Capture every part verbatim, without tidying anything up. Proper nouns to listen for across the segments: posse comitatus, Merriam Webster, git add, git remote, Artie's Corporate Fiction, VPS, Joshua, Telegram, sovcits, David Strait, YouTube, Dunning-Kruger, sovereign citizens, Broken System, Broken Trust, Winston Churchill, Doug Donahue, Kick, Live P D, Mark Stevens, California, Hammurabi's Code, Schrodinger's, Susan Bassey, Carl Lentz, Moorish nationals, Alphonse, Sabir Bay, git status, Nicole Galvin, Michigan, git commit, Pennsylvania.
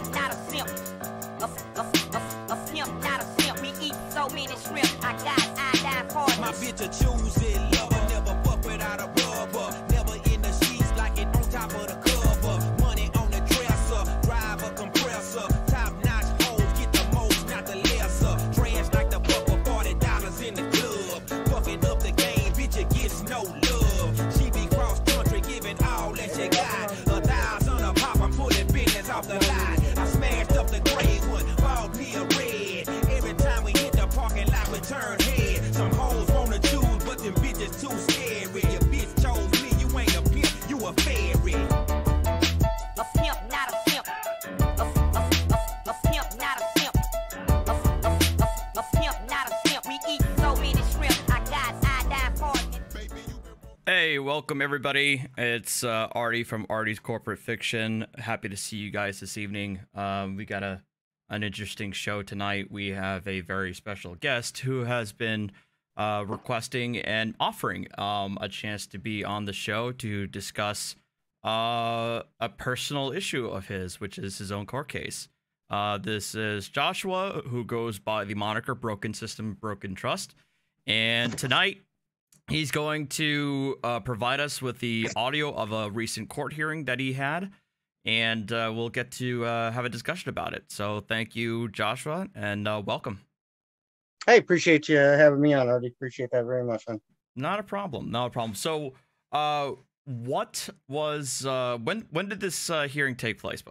pimp, not a simp. A, a, a, a pimp, not a simp. We eat so many shrimp. I got iodine for this. My bitch a choosing lover. Never fuck without a rubber. Never in the sheets like it on top of the cover. Money on the dresser. Drive a compressor. Top notch hoes. Get the most, not the lesser. Trash like the buffer. forty dollars in the club. Fucking up the game. Bitch, it gets no love. She be cross country giving all that she got. A thousand a pop. I'm pulling business off the line. Turn head, some hoes wanna choose, but them bitches too scary. Your bitch chose me, you ain't a pimp, you a fairy. A pimp, not a pimp. A, a, a, a pimp, not a pimp. A, a, a, a pimp, not a pimp. We eat so many shrimp. I got iodine poison. Hey, welcome everybody. It's uh, Artie from Artie's Corporate Fiction. Happy to see you guys this evening. Um, we got a An interesting show tonight. We have a very special guest who has been uh, requesting and offering um, a chance to be on the show to discuss uh, a personal issue of his, which is his own court case. Uh, this is Joshua, who goes by the moniker Broken System, Broken Trust. And tonight, he's going to uh, provide us with the audio of a recent court hearing that he had. And uh, we'll get to uh, have a discussion about it. So thank you, Joshua, and uh, welcome. Hey, appreciate you having me on, Artie. Appreciate that very much, man. Not a problem. Not a problem. So uh, what was, uh, when, when did this uh, hearing take place?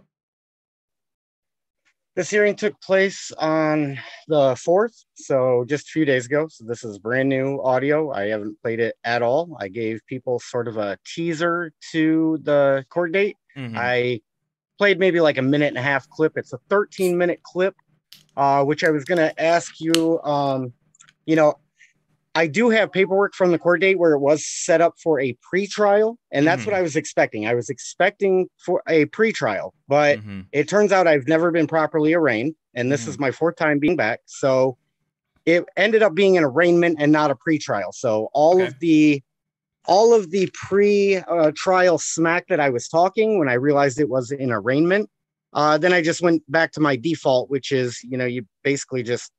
This hearing took place on the fourth, so just a few days ago. So this is brand new audio. I haven't played it at all. I gave people sort of a teaser to the court date. Mm-hmm. I played maybe like a minute and a half clip. It's a thirteen minute clip, uh, which I was going to ask you, um, you know, I do have paperwork from the court date where it was set up for a pretrial. And that's mm-hmm. what I was expecting. I was expecting for a pretrial, but mm-hmm. it turns out I've never been properly arraigned. And this mm-hmm. is my fourth time being back. So it ended up being an arraignment and not a pretrial. So all okay. of the All of the pre-trial uh, smack that I was talking when I realized it was an arraignment, uh, then I just went back to my default, which is, you know, you basically just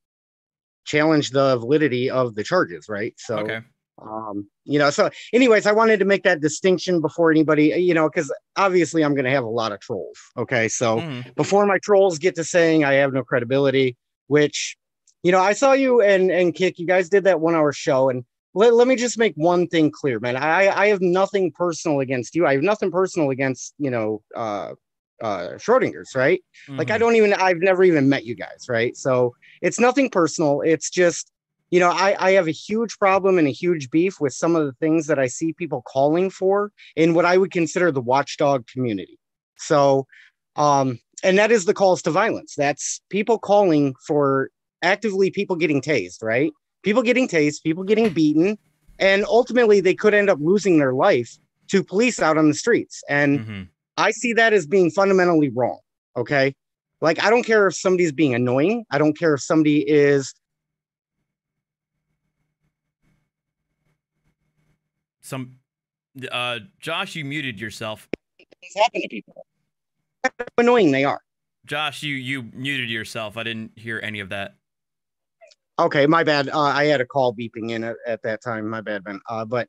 challenge the validity of the charges, right? So, okay. um, you know, so anyways, I wanted to make that distinction before anybody, you know, because obviously I'm going to have a lot of trolls, okay? So mm. before my trolls get to saying I have no credibility, which, you know, I saw you and, and Kick, you guys did that one-hour show, and Let, let me just make one thing clear, man. I, I have nothing personal against you. I have nothing personal against, you know, uh, uh, Schrodinger's, right? Mm-hmm. Like, I don't even, I've never even met you guys, right? So it's nothing personal. It's just, you know, I, I have a huge problem and a huge beef with some of the things that I see people calling for in what I would consider the watchdog community. So, um, and that is the calls to violence. That's people calling for actively people getting tased, right? People getting tased, people getting beaten, and ultimately they could end up losing their life to police out on the streets. And mm-hmm. I see that as being fundamentally wrong, okay? Like, I don't care if somebody's being annoying. I don't care if somebody is... Some, uh, Josh, you muted yourself. It's happening to people. How annoying they are. Josh, you, you muted yourself. I didn't hear any of that. Okay, my bad. Uh, I had a call beeping in at, at that time. My bad, man. Uh, but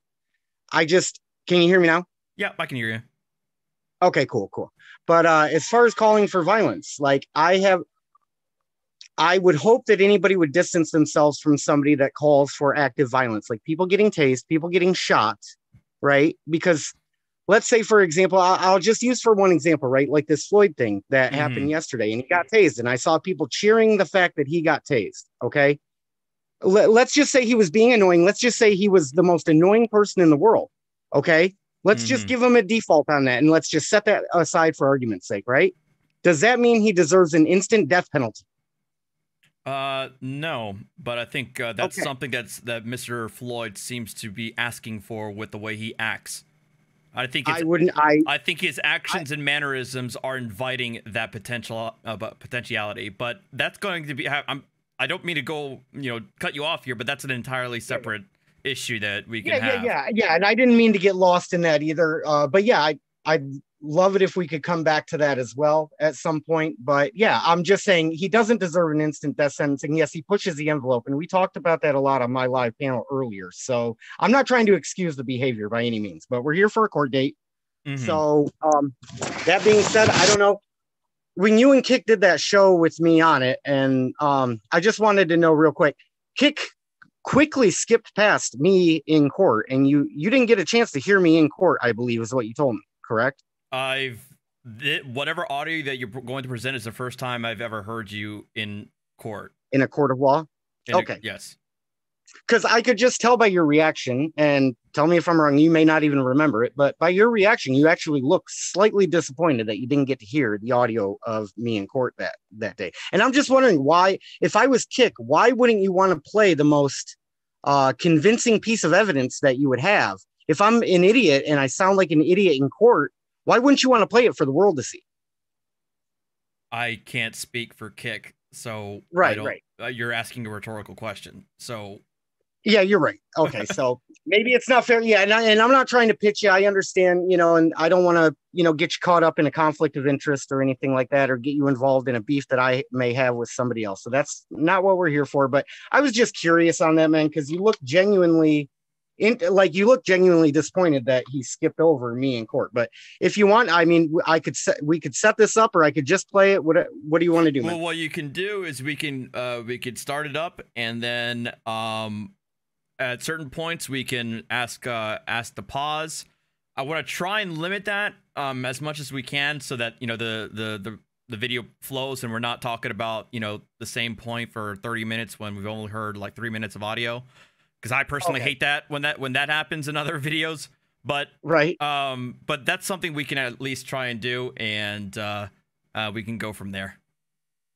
I just, can you hear me now? Yeah, I can hear you. Okay, cool, cool. But uh, as far as calling for violence, like I have, I would hope that anybody would distance themselves from somebody that calls for active violence, like people getting tased, people getting shot, right? Because let's say, for example, I'll, I'll just use for one example, right? Like this Floyd thing that mm-hmm. happened yesterday, and he got tased, and I saw people cheering the fact that he got tased, okay? Let's just say he was being annoying. Let's just say he was the most annoying person in the world. Okay. Let's mm-hmm. just give him a default on that. And let's just set that aside for argument's sake. Right. Does that mean he deserves an instant death penalty? Uh, no, but I think uh, that's okay. something that's that Mister Floyd seems to be asking for with the way he acts. I think it's, I wouldn't, I, I think his actions I, and mannerisms are inviting that potential uh, potentiality, but that's going to be, I'm, I don't mean to go, you know, cut you off here, but that's an entirely separate yeah. issue that we can yeah, have. Yeah, yeah, yeah. And I didn't mean to get lost in that either. Uh, but yeah, I, I love it if we could come back to that as well at some point. But yeah, I'm just saying he doesn't deserve an instant death sentence. And yes, he pushes the envelope. And we talked about that a lot on my live panel earlier. So I'm not trying to excuse the behavior by any means, but we're here for a court date. Mm-hmm. So um, that being said, I don't know. When you and Kick did that show with me on it, and um, I just wanted to know real quick, Kick quickly skipped past me in court, and you you didn't get a chance to hear me in court, I believe is what you told me, correct? I've th- whatever audio that you're going to present is the first time I've ever heard you in court. In a court of law? In okay. A, yes. Because I could just tell by your reaction, and tell me if I'm wrong, you may not even remember it, but by your reaction, you actually look slightly disappointed that you didn't get to hear the audio of me in court that, that day. And I'm just wondering why, if I was Kick, why wouldn't you want to play the most uh, convincing piece of evidence that you would have? If I'm an idiot and I sound like an idiot in court, why wouldn't you want to play it for the world to see? I can't speak for Kick, so right, I don't, right. Uh, you're asking a rhetorical question, so... Yeah, you're right. Okay, so maybe it's not fair. Yeah, and, I, and I'm not trying to pitch you. I understand, you know, and I don't want to, you know, get you caught up in a conflict of interest or anything like that, or get you involved in a beef that I may have with somebody else. So that's not what we're here for. But I was just curious on that, man, because you look genuinely, in, like you look genuinely disappointed that he skipped over me in court. But if you want, I mean, I could set, we could set this up, or I could just play it. What What do you want to do, man? Well, what you can do is we can uh, we could start it up, and then. Um... At certain points, we can ask uh, ask to pause. I want to try and limit that um, as much as we can, so that you know the, the the the video flows, and we're not talking about you know the same point for thirty minutes when we've only heard like three minutes of audio. Because I personally okay. hate that when that when that happens in other videos. But right, um, but that's something we can at least try and do, and uh, uh, we can go from there.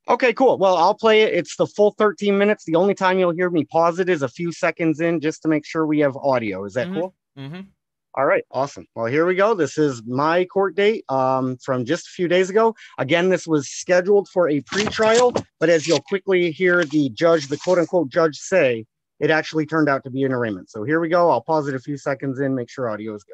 Okay, cool. Well, I'll play it. It's the full thirteen minutes. The only time you'll hear me pause it is a few seconds in, just to make sure we have audio. Is that mm-hmm. cool? Mm-hmm. All right, awesome. Well, here we go. This is my court date um, from just a few days ago. Again, this was scheduled for a pretrial, but as you'll quickly hear the judge, the quote-unquote judge say, it actually turned out to be an arraignment. So here we go. I'll pause it a few seconds in, make sure audio is good.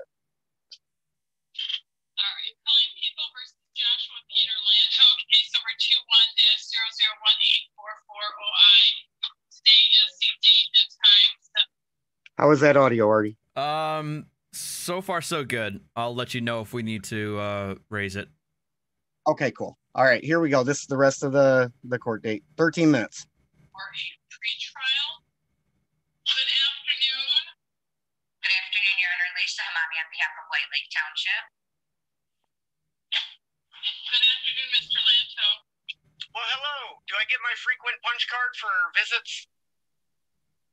How is that audio, Artie? Um, so far, so good. I'll let you know if we need to uh, raise it. Okay, cool. All right, here we go. This is the rest of the, the court date. thirteen minutes. For a pretrial. Good afternoon. Good afternoon, Your Honor. Lisa Hamami on behalf of White Lake Township. Good afternoon, Mister Lanto. Well, hello. Do I get my frequent punch card for visits?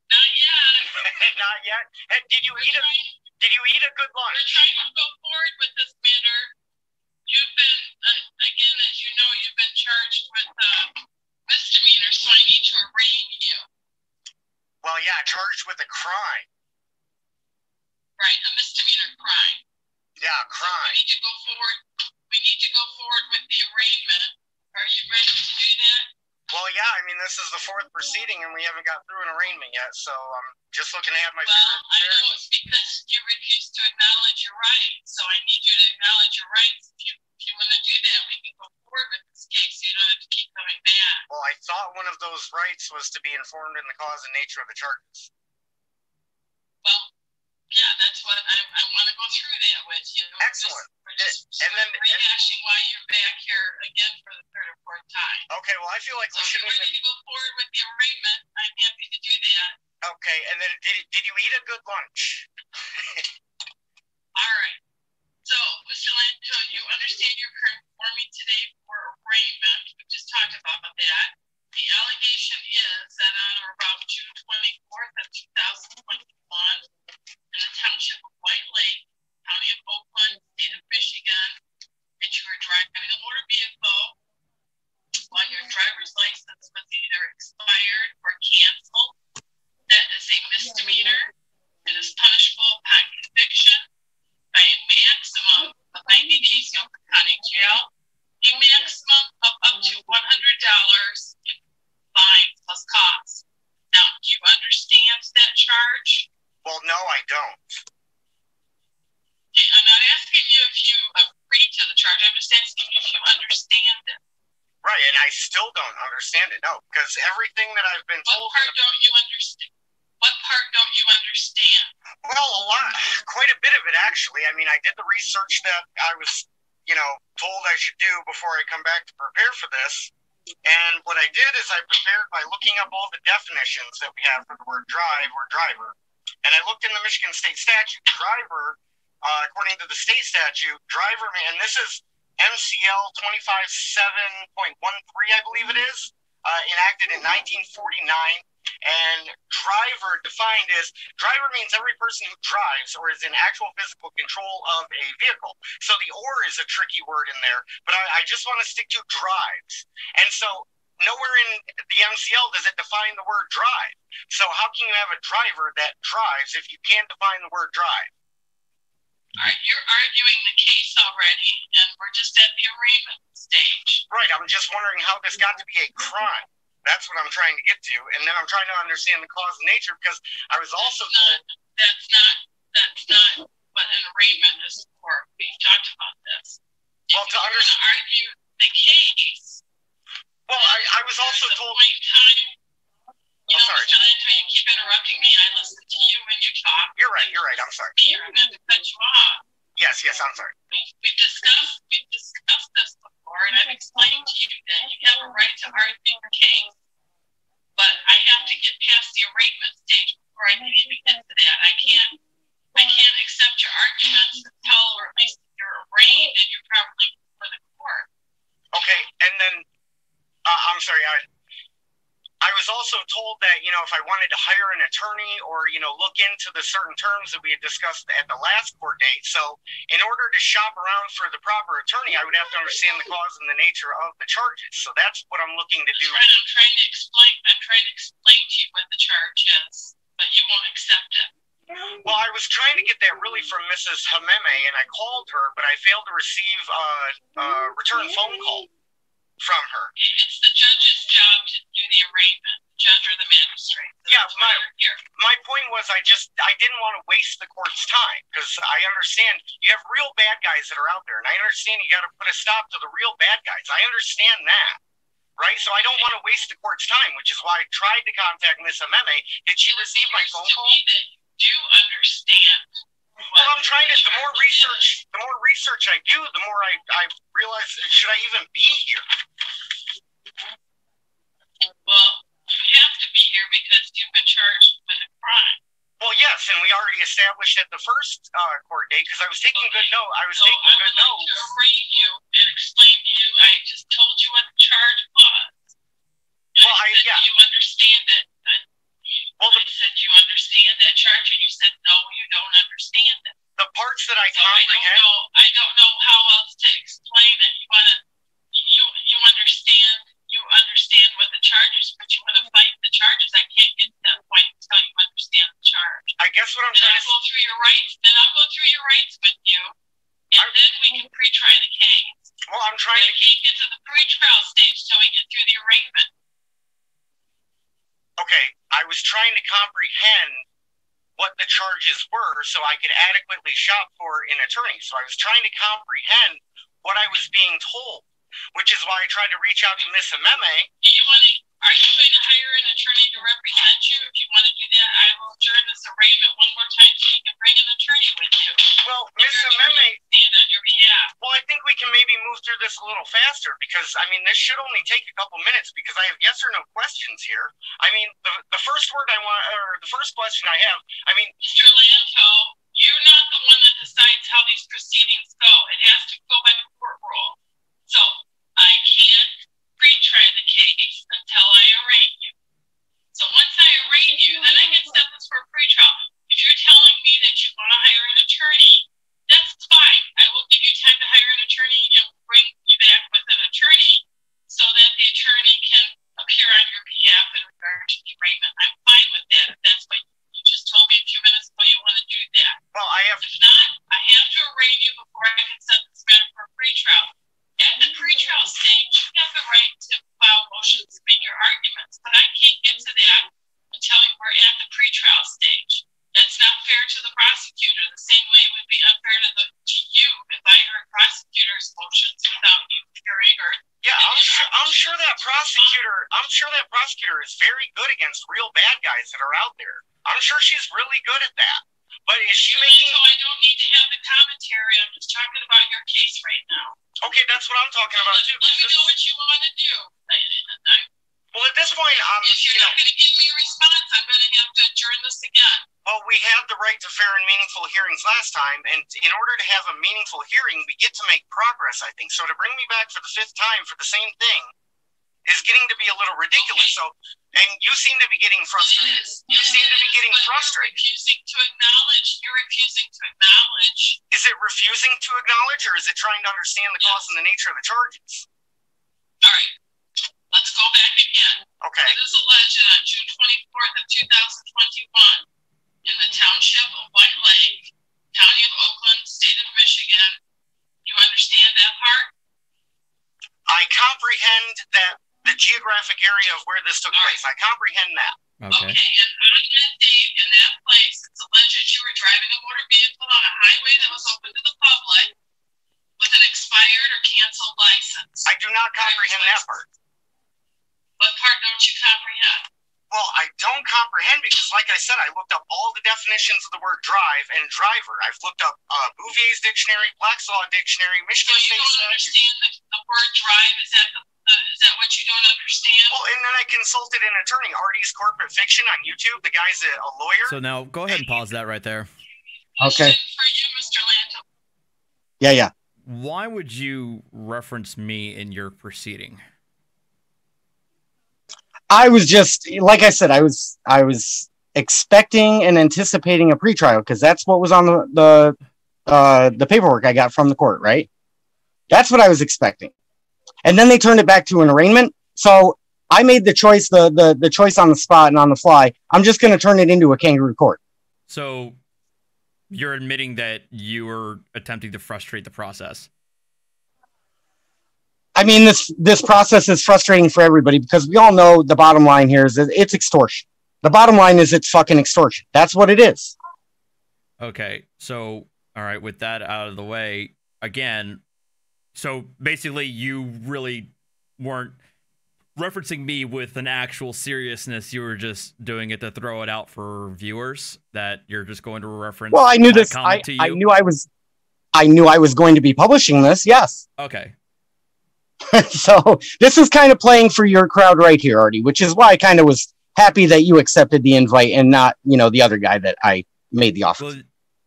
Not yet. Not yet. Hey, did you we're eat trying, a Did you eat a good lunch? We're trying to go forward with this matter. You've been uh, again, as you know, you've been charged with uh, misdemeanor, so I need to arraign you. Well, yeah, charged with a crime. Right, a misdemeanor crime. Yeah, crime. So we need to go forward. We need to go forward with the arraignment. Are you ready to do that? Well, yeah, I mean, this is the fourth proceeding, and we haven't got through an arraignment yet, so I'm just looking to have my... Well, I know, it's because you refuse to acknowledge your rights, so I need you to acknowledge your rights. If you, if you want to do that, we can go forward with this case, so you don't have to keep coming back. Well, I thought one of those rights was to be informed in the cause and nature of the charges. Well, yeah, that's what I, I want to go through that with you. Know, Excellent. Just, we're just, and then rehashing why you're back here again for the third or fourth time. Okay, well, I feel like so we shouldn't. If you're ready to go forward with the arraignment, I'm happy to do that. Okay, and then did did you eat a good lunch? All right. So, Mister Lanto, you understand you're performing today for arraignment. We just talked about that. The allegation is that on or about June twenty-fourth of two thousand twenty-one. In the township of White Lake, county of Oakland, state of Michigan, that you were driving a motor vehicle while your driver's license was either expired or canceled. That is a misdemeanor. It is punishable upon conviction by a maximum of ninety days in the county jail, a maximum and I still don't understand it. No, because everything that I've been told. What part don't you understand? What part don't you understand? Well, a lot, quite a bit of it, actually. I mean, I did the research that I was, you know, told I should do before I come back to prepare for this. And what I did is I prepared by looking up all the definitions that we have for the word drive or driver. And I looked in the Michigan State Statute. Driver, uh, according to the state statute, driver, and this is M C L two fifty-seven point one three, I believe it is, uh, enacted in nineteen forty-nine. And driver defined as, driver means every person who drives or is in actual physical control of a vehicle. So the or is a tricky word in there, but I, I just want to stick to drives. And so nowhere in the M C L does it define the word drive. So how can you have a driver that drives if you can't define the word drive? All right, you're arguing the case already, and we're just at the arraignment stage. Right, I'm just wondering how this got to be a crime. That's what I'm trying to get to, and then I'm trying to understand the cause of nature, because I was also that's not, told... That's not, that's not what an arraignment is for. We've talked about this. If well, to understand... argue the case... Well, I, I was also told... Time, you I'm know, sorry. Until you keep interrupting me, I listen to you when you talk. You're right, you're right, I'm sorry. You're going to cut you off. Yes, yes, I'm sorry. We've discussed, we've discussed this before, and I've explained to you that you have a right to argue your case. But I have to get past the arraignment stage before I can even get to that. I can't, I can't accept your arguments until, or at least if you're arraigned and you're probably before the court. Okay, and then, uh, I'm sorry, I, I was also told that, you know, if I wanted to hire an attorney or, you know, look into the certain terms that we had discussed at the last court date. So in order to shop around for the proper attorney, I would have to understand the cause and the nature of the charges. So that's what I'm looking to do. Right, I'm trying to explain, I'm trying to explain to you what the charge is, but you won't accept it. Well, I was trying to get that really from Missus Hameme, and I called her, but I failed to receive a, a return phone call from her. It's the judge's job to do the arraignment, the judge or the magistrate. So yeah, my, my point was I just, I didn't want to waste the court's time, because I understand you have real bad guys that are out there, and I understand you got to put a stop to the real bad guys. I understand that, right? So I don't okay. want to waste the court's time, which is why I tried to contact Miss Ameme. Did she it receive my phone call? That you do understand. Well, I'm trying to, the more research, the more research I do, the more I, I realize, should I even be here? Well, you have to be here because you've been charged with a crime. Well, yes, and we already established at the first uh, court date, because I was taking okay. good note. I was so taking I good note. I would like to arraign you and explain to you, I just told you what the charge was. And well, I, I yeah. you understand it. Well, the, I said, you understand that charge? And you said, no, you don't understand it. The parts that I so comprehend. I don't, know, I don't know how else to explain it. You want to, you, you understand, you understand what the charge is, but you want to fight the charges. I can't get to that point until you understand the charge. I guess what I'm then trying I'll to... I'll go through your rights, then I'll go through your rights with you, and I'm, then we can pre-try the case. Well, I'm trying and to... I can't get to the pre-trial stage until we get through the arraignment. Okay, I was trying to comprehend what the charges were so I could adequately shop for an attorney. So I was trying to comprehend what I was being told, which is why I tried to reach out to Miss Ameme. Do you want to, are you going to hire an attorney to represent you? If you want to do that, I will adjourn this arraignment one more time so you can bring an attorney with you. Well, Miss Ameme, on your behalf. Well, I think we can maybe move through this a little faster because, I mean, this should only take a couple minutes because I have yes or no questions here. I mean, the, the first word I want, or the first question I have, I mean... Mister Lanto, you're not the one that decides how these proceedings go. It has to go by the court rule. So, I can't pre-try the case until I arraign you. So, once I arraign you, then I can set this for a pre-trial. If you're telling me that you want to hire an attorney, that's fine. I will give you time to hire an attorney and bring you back with an attorney so that the attorney can appear on your behalf in regard to the arraignment. I'm fine with that. If that's what you just told me a few minutes ago, you want to do that. Well, I have. If not, I have to arraign you before I can set this matter for a pre-trial. At the pre-trial that prosecutor, I'm sure that prosecutor is very good against real bad guys that are out there. I'm sure she's really good at that. But is she making... So I don't need to have a commentary. I'm just talking about your case right now. Okay, that's what I'm talking about, let, too. Let me know what you want to do. I, I, well, at this point, I'm... If you're you not know, going to give me a response, I'm going to have to adjourn this again. Well, we had the right to fair and meaningful hearings last time, and in order to have a meaningful hearing, we get to make progress, I think. So to bring me back for the fifth time for the same thing is getting to be a little ridiculous. Okay. So, and you seem to be getting frustrated. Is, you seem is, to be getting frustrated. You're refusing to acknowledge. You're refusing to acknowledge. Is it refusing to acknowledge, or is it trying to understand the yes. cause and the nature of the charges? All right. Let's go back again. Okay. It is alleged that on June twenty-fourth of two thousand twenty-one, in the township of White Lake, County of Oakland, State of Michigan. You understand that part? I comprehend that the geographic area of where this took All place. Right. I comprehend that. Okay. Okay, and on that date, in that place, it's alleged that you were driving a motor vehicle on a highway that was open to the public with an expired or canceled license. I do not comprehend that part. What part don't you comprehend? Well, I don't comprehend because, like I said, I looked up all the definitions of the word drive and driver. I've looked up uh, Bouvier's Dictionary, Black's Law Dictionary, Michigan State Statute. So you don't understand the, the word drive? Is that, the, the, is that what you don't understand? Well, and then I consulted an attorney, Artie's Corporate Fiction on YouTube. The guy's a, a lawyer. So now go ahead and pause that right there. Okay. For you, Mister Lanto. Yeah, yeah. Why would you reference me in your proceeding? I was just, like I said, I was I was expecting and anticipating a pretrial because that's what was on the the, uh, the paperwork I got from the court, right? That's what I was expecting. And then they turned it back to an arraignment. So I made the choice, the, the, the choice on the spot and on the fly. I'm just going to turn it into a kangaroo court. So you're admitting that you were attempting to frustrate the process. I mean, this this process is frustrating for everybody because we all know the bottom line here is that it's extortion. The bottom line is it's fucking extortion. That's what it is. Okay, so, all right, with that out of the way, again, so basically you really weren't referencing me with an actual seriousness. You were just doing it to throw it out for viewers that you're just going to reference. Well, I knew this. I, to you? I knew I was. I knew I was going to be publishing this. Yes. Okay. So this is kind of playing for your crowd right here, Artie, which is why I kind of was happy that you accepted the invite and not, you know, the other guy that I made the offer. Well,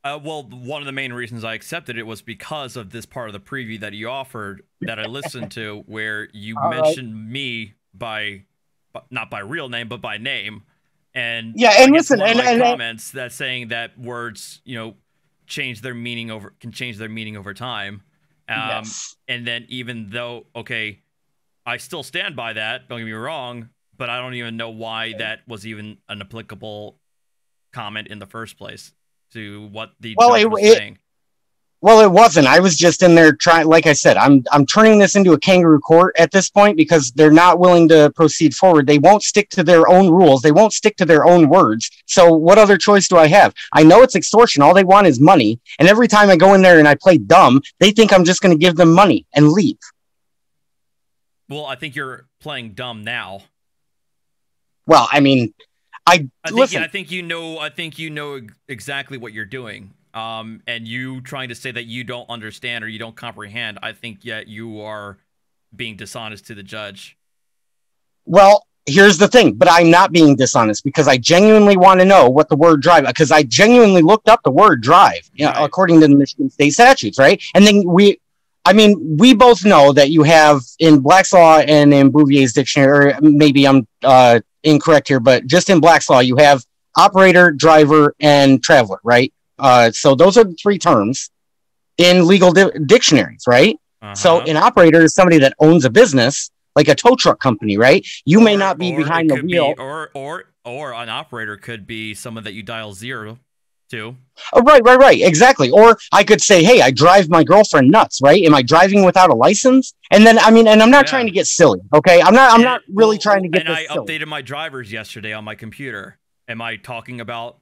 uh, well, one of the main reasons I accepted it was because of this part of the preview that you offered that I listened to where you All mentioned right. me by, not by real name, but by name. And yeah, and listen, and, and comments and, that saying that words, you know, change their meaning over, can change their meaning over time. Um, yes. And then even though, okay, I still stand by that, don't get me wrong, but I don't even know why okay. that was even an applicable comment in the first place to what the well, judge it, was it, saying. Well, it wasn't. I was just in there trying, like I said, I'm, I'm turning this into a kangaroo court at this point because they're not willing to proceed forward. They won't stick to their own rules. They won't stick to their own words. So what other choice do I have? I know it's extortion. All they want is money. And every time I go in there and I play dumb, they think I'm just going to give them money and leave. Well, I think you're playing dumb now. Well, I mean, I, I think, listen. Yeah, I think, you know, I think, you know exactly what you're doing. Um, and you trying to say that you don't understand or you don't comprehend, I think yet you are being dishonest to the judge. Well, here's the thing, but I'm not being dishonest because I genuinely want to know what the word drive, because I genuinely looked up the word drive, you know, right. according to the Michigan State Statutes, right? And then we, I mean, we both know that you have in Black's Law and in Bouvier's Dictionary, or maybe I'm uh, incorrect here, but just in Black's Law, you have operator, driver, and traveler, right? Uh, so those are the three terms in legal di dictionaries, right? Uh-huh. So an operator is somebody that owns a business, like a tow truck company, right? You may or, not be behind the wheel. Be, or, or, or an operator could be someone that you dial zero to. Oh, right, right, right. Exactly. Or I could say, hey, I drive my girlfriend nuts, right? Am I driving without a license? And then, I mean, and I'm not yeah. trying to get silly, okay? I'm not, I'm and, not really trying to get and this I silly. Updated my drivers yesterday on my computer. Am I talking about...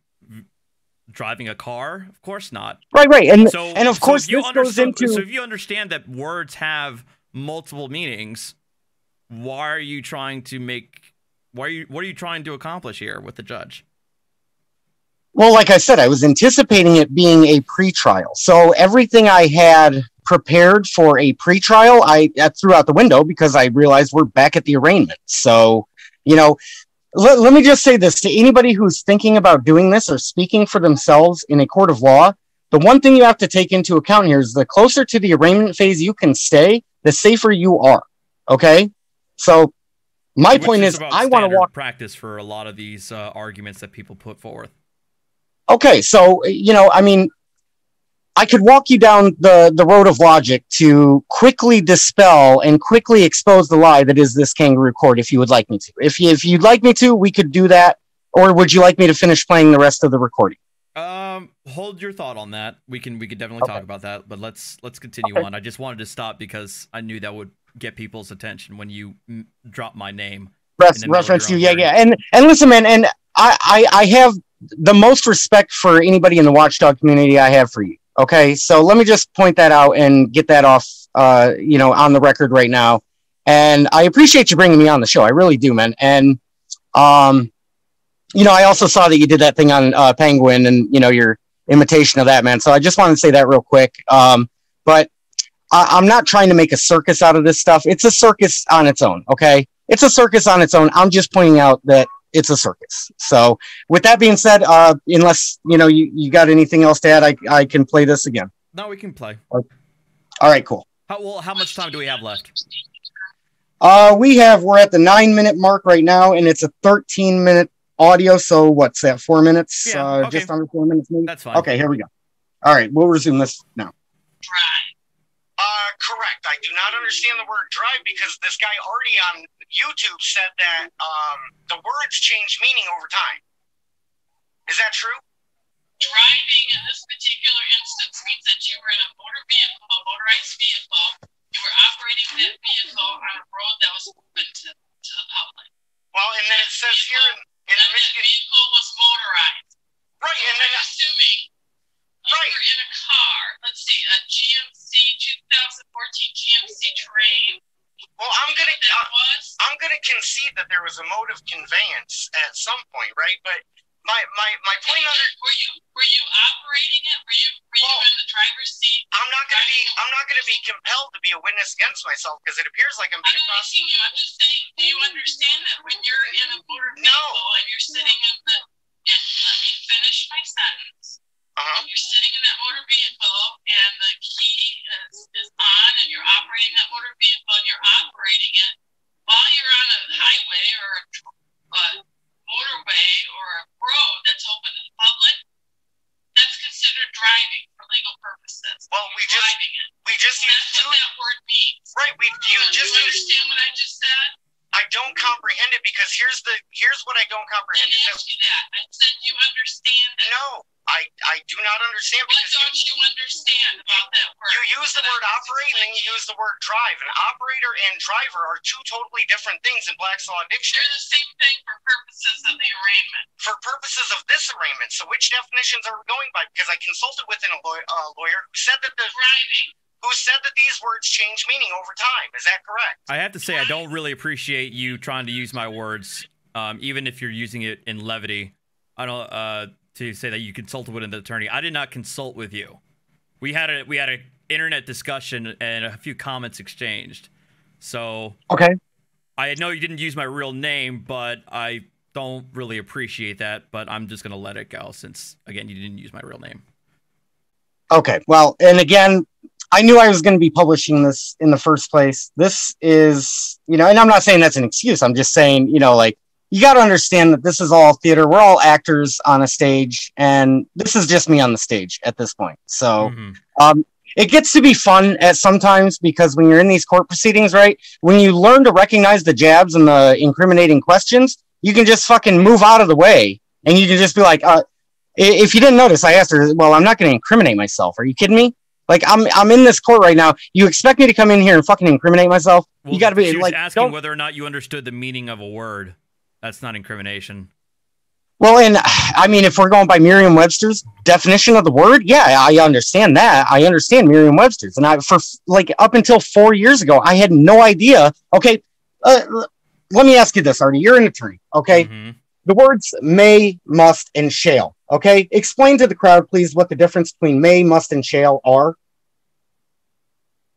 driving a car? Of course not. Right, right. And so, and of course so this goes into... So if you understand that words have multiple meanings, why are you trying to make, why are you, what are you trying to accomplish here with the judge? Well, like I said, I was anticipating it being a pretrial. So everything I had prepared for a pretrial, I threw out the window because I realized we're back at the arraignment. So, you know, let, let me just say this to anybody who's thinking about doing this or speaking for themselves in a court of law. The one thing you have to take into account here is the closer to the arraignment phase you can stay, the safer you are. Okay. So my Which point is, is I want to walk practice for a lot of these uh, arguments that people put forth. Okay. So, you know, I mean, I could walk you down the, the road of logic to quickly dispel and quickly expose the lie that is this kangaroo court. If you would like me to, if you, if you'd like me to, we could do that. Or would you like me to finish playing the rest of the recording? Um, hold your thought on that. We can, we could definitely okay. talk about that, but let's, let's continue okay. on. I just wanted to stop because I knew that would get people's attention when you m drop my name. Ref reference you. Yeah. Hearing. Yeah. And, and listen, man, and I, I, I have the most respect for anybody in the watchdog community I have for you. Okay. So let me just point that out and get that off, uh, you know, on the record right now. And I appreciate you bringing me on the show. I really do, man. And, um, you know, I also saw that you did that thing on uh, Penguin and, you know, your imitation of that, man. So I just wanted to say that real quick. Um, but I I'm not trying to make a circus out of this stuff. It's a circus on its own. Okay. It's a circus on its own. I'm just pointing out that it's a circus. So with that being said, uh, unless, you know, you, you got anything else to add, I, I can play this again. No, we can play. All right, cool. How, well, how much time do we have left? Uh, we have, we're at the nine minute mark right now, and it's a thirteen minute audio, so what's that, four minutes? Yeah, uh, okay. Just under four minutes, maybe? That's fine. Okay, here we go. All right, we'll resume this now. Drive. Uh, correct. I do not understand the word drive because this guy already on YouTube said that um, the words change meaning over time. Is that true? Driving in this particular instance means that you were in a motor vehicle, a motorized vehicle. You were operating that vehicle on a road that was open to, to the public. Well, and then it says here... In, And that vehicle was motorized. Right, so and then I'm assuming you right. were in a car. Let's see, a G M C twenty fourteen G M C Terrain. Well, I'm gonna I, was. I'm gonna concede that there was a mode of conveyance at some point, right? But my my my point under were you were you operating it? Were you were well, you in the driver's seat? I'm not gonna be I'm not gonna be compelled to be a witness against myself because it appears like I'm being prosecuted. I'm just saying, do you understand that when you're in a motor vehicle no. and you're sitting in the and let me finish my sentence. Uh-huh. You're sitting in that motor vehicle and the key is, is on and you're operating that motor vehicle and you're operating it while you're on a highway or a motorway or a road that's open to the public, that's considered driving for legal purposes. Well, we just, it. we just, we just, that's what that word means. Right. We, you uh, just you understand what I just said. I don't comprehend it because here's the, here's what I don't comprehend. I didn't ask you that. I said, you understand that. No, I, I do not understand. What because don't you, you understand about that word? You use the word operate and then you use the word drive. An operator and driver are two totally different things in Black's Law Dictionary. They're the same thing for purposes of the arraignment. For purposes of this arraignment. So which definitions are we going by? Because I consulted with a lawyer, uh, lawyer who said that the driving. Who said that these words change meaning over time. Is that correct? I have to say, I don't really appreciate you trying to use my words, um, even if you're using it in levity. I don't... Uh, to say that you consulted with an attorney. I did not consult with you. We had a we had an internet discussion and a few comments exchanged. So okay, I know you didn't use my real name, but I don't really appreciate that. But I'm just gonna let it go since again you didn't use my real name. Okay, well, and again, I knew I was gonna be publishing this in the first place. This is you know, and I'm not saying that's an excuse. I'm just saying you know like. You got to understand that this is all theater. We're all actors on a stage, and this is just me on the stage at this point. So mm-hmm. um, it gets to be fun at sometimes because when you're in these court proceedings, right, when you learn to recognize the jabs and the incriminating questions, you can just fucking move out of the way, and you can just be like, uh, if you didn't notice, I asked her, well, I'm not going to incriminate myself. Are you kidding me? Like, I'm I'm in this court right now. You expect me to come in here and fucking incriminate myself? Well, you got to be like asking don't... whether or not you understood the meaning of a word. That's not incrimination. Well, and I mean, if we're going by Merriam Webster's definition of the word, yeah, I understand that. I understand Merriam Webster's. And I, for like up until four years ago, I had no idea. Okay, uh, let me ask you this, Artie. You're an attorney, okay? Mm-hmm. The words may, must, and shall, okay? Explain to the crowd, please, what the difference between may, must, and shall are.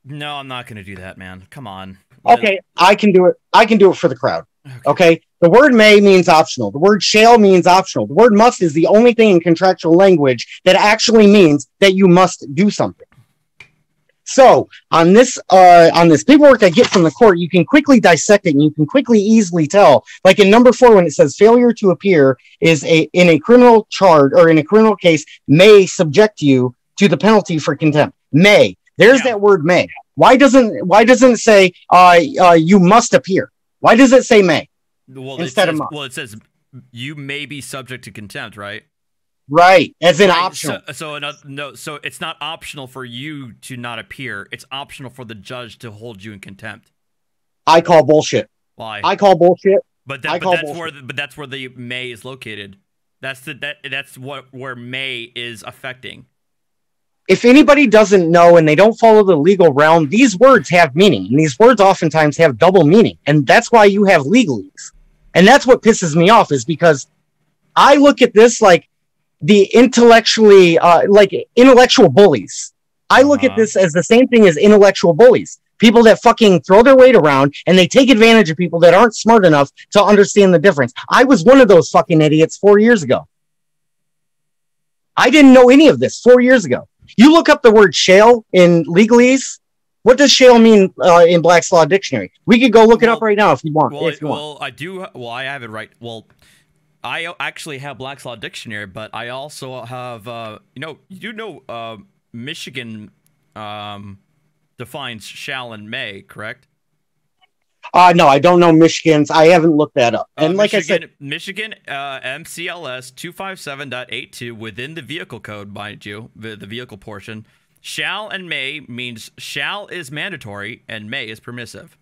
No, I'm not going to do that, man. Come on. Okay, I can do it. I can do it for the crowd. Okay. Okay. The word may means optional. The word shall means optional. The word must is the only thing in contractual language that actually means that you must do something. So on this, uh, on this paperwork I get from the court, you can quickly dissect it and you can quickly easily tell. Like in number four, when it says failure to appear is a in a criminal charge or in a criminal case may subject you to the penalty for contempt. May. There's yeah. that word may. Why doesn't why doesn't it say uh, uh, you must appear? Why does it say may well, instead says, of must? Well, it says you may be subject to contempt, right? Right, as an right. optional. So, so another, no, so it's not optional for you to not appear. It's optional for the judge to hold you in contempt. I call bullshit. Why? I call bullshit. But, that, I but call that's bullshit. where, the, but that's where the may is located. That's the that that's what where may is affecting. If anybody doesn't know and they don't follow the legal realm, these words have meaning. And these words oftentimes have double meaning. And that's why you have legalese. And that's what pisses me off is because I look at this like the intellectually, uh, like intellectual bullies. I look uh-huh. at this as the same thing as intellectual bullies. People that fucking throw their weight around and they take advantage of people that aren't smart enough to understand the difference. I was one of those fucking idiots four years ago. I didn't know any of this four years ago. You look up the word shall in legalese. What does shall mean uh, in Black's Law Dictionary? We could go look well, it up right now if you want. Well, if you well want. I do. Well, I have it right. Well, I actually have Black's Law Dictionary, but I also have, uh, you know, you know, uh, Michigan um, defines shall and may, correct? Uh, no, I don't know Michigan's. I haven't looked that up. And uh, like Michigan, I said, Michigan uh, M C L S two five seven point eighty-two within the vehicle code, mind you, the, the vehicle portion, shall and may means shall is mandatory and may is permissive.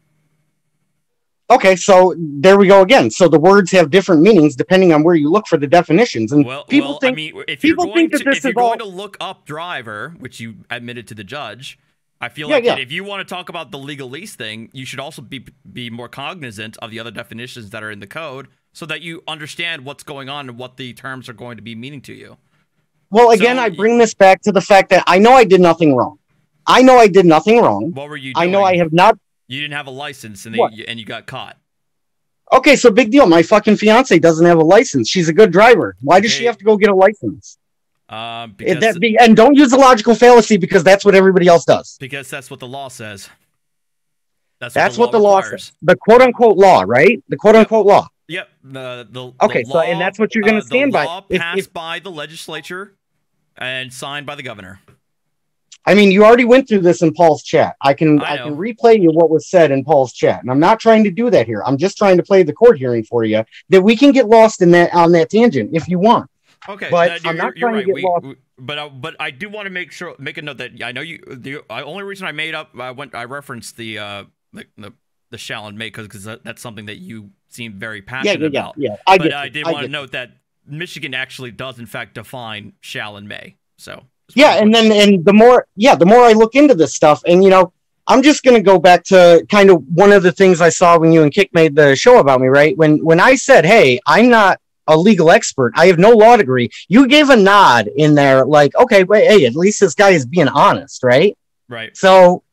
Okay, so there we go again. So the words have different meanings depending on where you look for the definitions. And well, people well, think I mean, if you're going to, if you're going to look up driver, which you admitted to the judge. I feel yeah, like yeah. if you want to talk about the legalese thing, you should also be be more cognizant of the other definitions that are in the code so that you understand what's going on and what the terms are going to be meaning to you. Well, again, so, I bring this back to the fact that I know I did nothing wrong. I know I did nothing wrong. What were you doing? I know I have not. You didn't have a license and, they, you, and you got caught. Okay, so big deal. My fucking fiance doesn't have a license. She's a good driver. Why does hey. she have to go get a license? Uh, because that be, and don't use the logical fallacy because that's what everybody else does. Because that's what the law says. That's, that's what the law, what the law says. The quote unquote law, right? The quote unquote yep. law. Yep. The, the, okay. The law, so, and that's what you're going to uh, stand by. The law by. passed if, if, by the legislature and signed by the governor. I mean, you already went through this in Paul's chat. I can I, I can replay you what was said in Paul's chat, and I'm not trying to do that here. I'm just trying to play the court hearing for you that we can get lost in that on that tangent if you want. Okay, but I'm not trying to get lost. But uh, but I do want to make sure make a note that I know you. The uh, only reason I made up I went I referenced the uh the the, the shall and may because because that's something that you seem very passionate yeah, yeah, about. Yeah, yeah. I but I did I want to note that Michigan actually does in fact define shall and may. So yeah, and then and the more yeah the more I look into this stuff, and you know I'm just gonna go back to kind of one of the things I saw when you and Kick made the show about me, right? When when I said, hey, I'm not a legal expert. I have no law degree. You gave a nod in there like, okay, wait, hey, at least this guy is being honest, right? Right. So,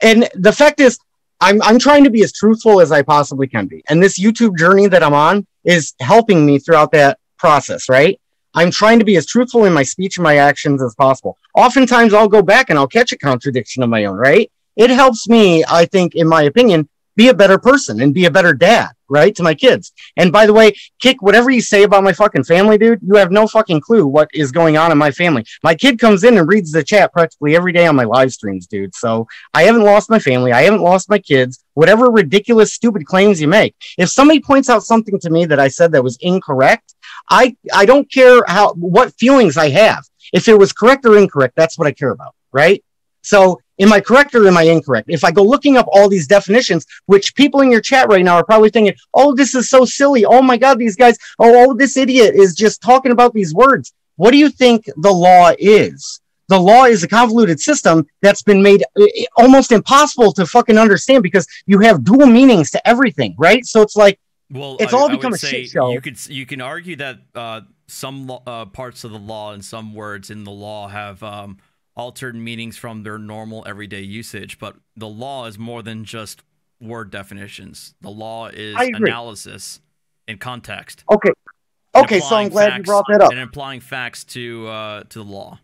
and the fact is, I'm, I'm trying to be as truthful as I possibly can be. And this YouTube journey that I'm on is helping me throughout that process, right? I'm trying to be as truthful in my speech and my actions as possible. Oftentimes I'll go back and I'll catch a contradiction of my own, right? It helps me, I think, in my opinion, be a better person and be a better dad, right, to my kids. And by the way, Kick, whatever you say about my fucking family, dude, you have no fucking clue what is going on in my family. My kid comes in and reads the chat practically every day on my live streams, dude. So I haven't lost my family. I haven't lost my kids. Whatever ridiculous, stupid claims you make. If somebody points out something to me that I said that was incorrect, I, I don't care how what feelings I have. If it was correct or incorrect, that's what I care about, right? So am I correct or am I incorrect? If I go looking up all these definitions, which people in your chat right now are probably thinking, oh, this is so silly. Oh, my God, these guys. Oh, oh, this idiot is just talking about these words. What do you think the law is? the law is a convoluted system that's been made almost impossible to fucking understand because you have dual meanings to everything, right? So it's like, well, it's I, all I become a shit show. You could you can argue that uh, some uh, parts of the law and some words in the law have um, altered meanings from their normal everyday usage, but the law is more than just word definitions. The law is analysis and context. Okay, okay. So I'm glad you brought that up. And applying facts to uh, to the law.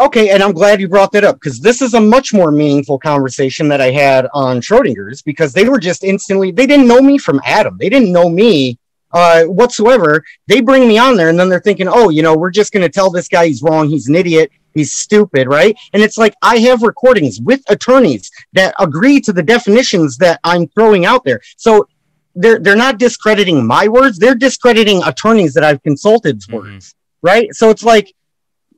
Okay, and I'm glad you brought that up because this is a much more meaningful conversation that I had on Schrodinger's because they were just instantly, they didn't know me from Adam. They didn't know me uh, whatsoever. They bring me on there and then they're thinking, oh, you know, we're just going to tell this guy he's wrong. He's an idiot. He's stupid, right? And it's like I have recordings with attorneys that agree to the definitions that I'm throwing out there. So they're, they're not discrediting my words. They're discrediting attorneys that I've consulted's mm-hmm. words, right? So it's like,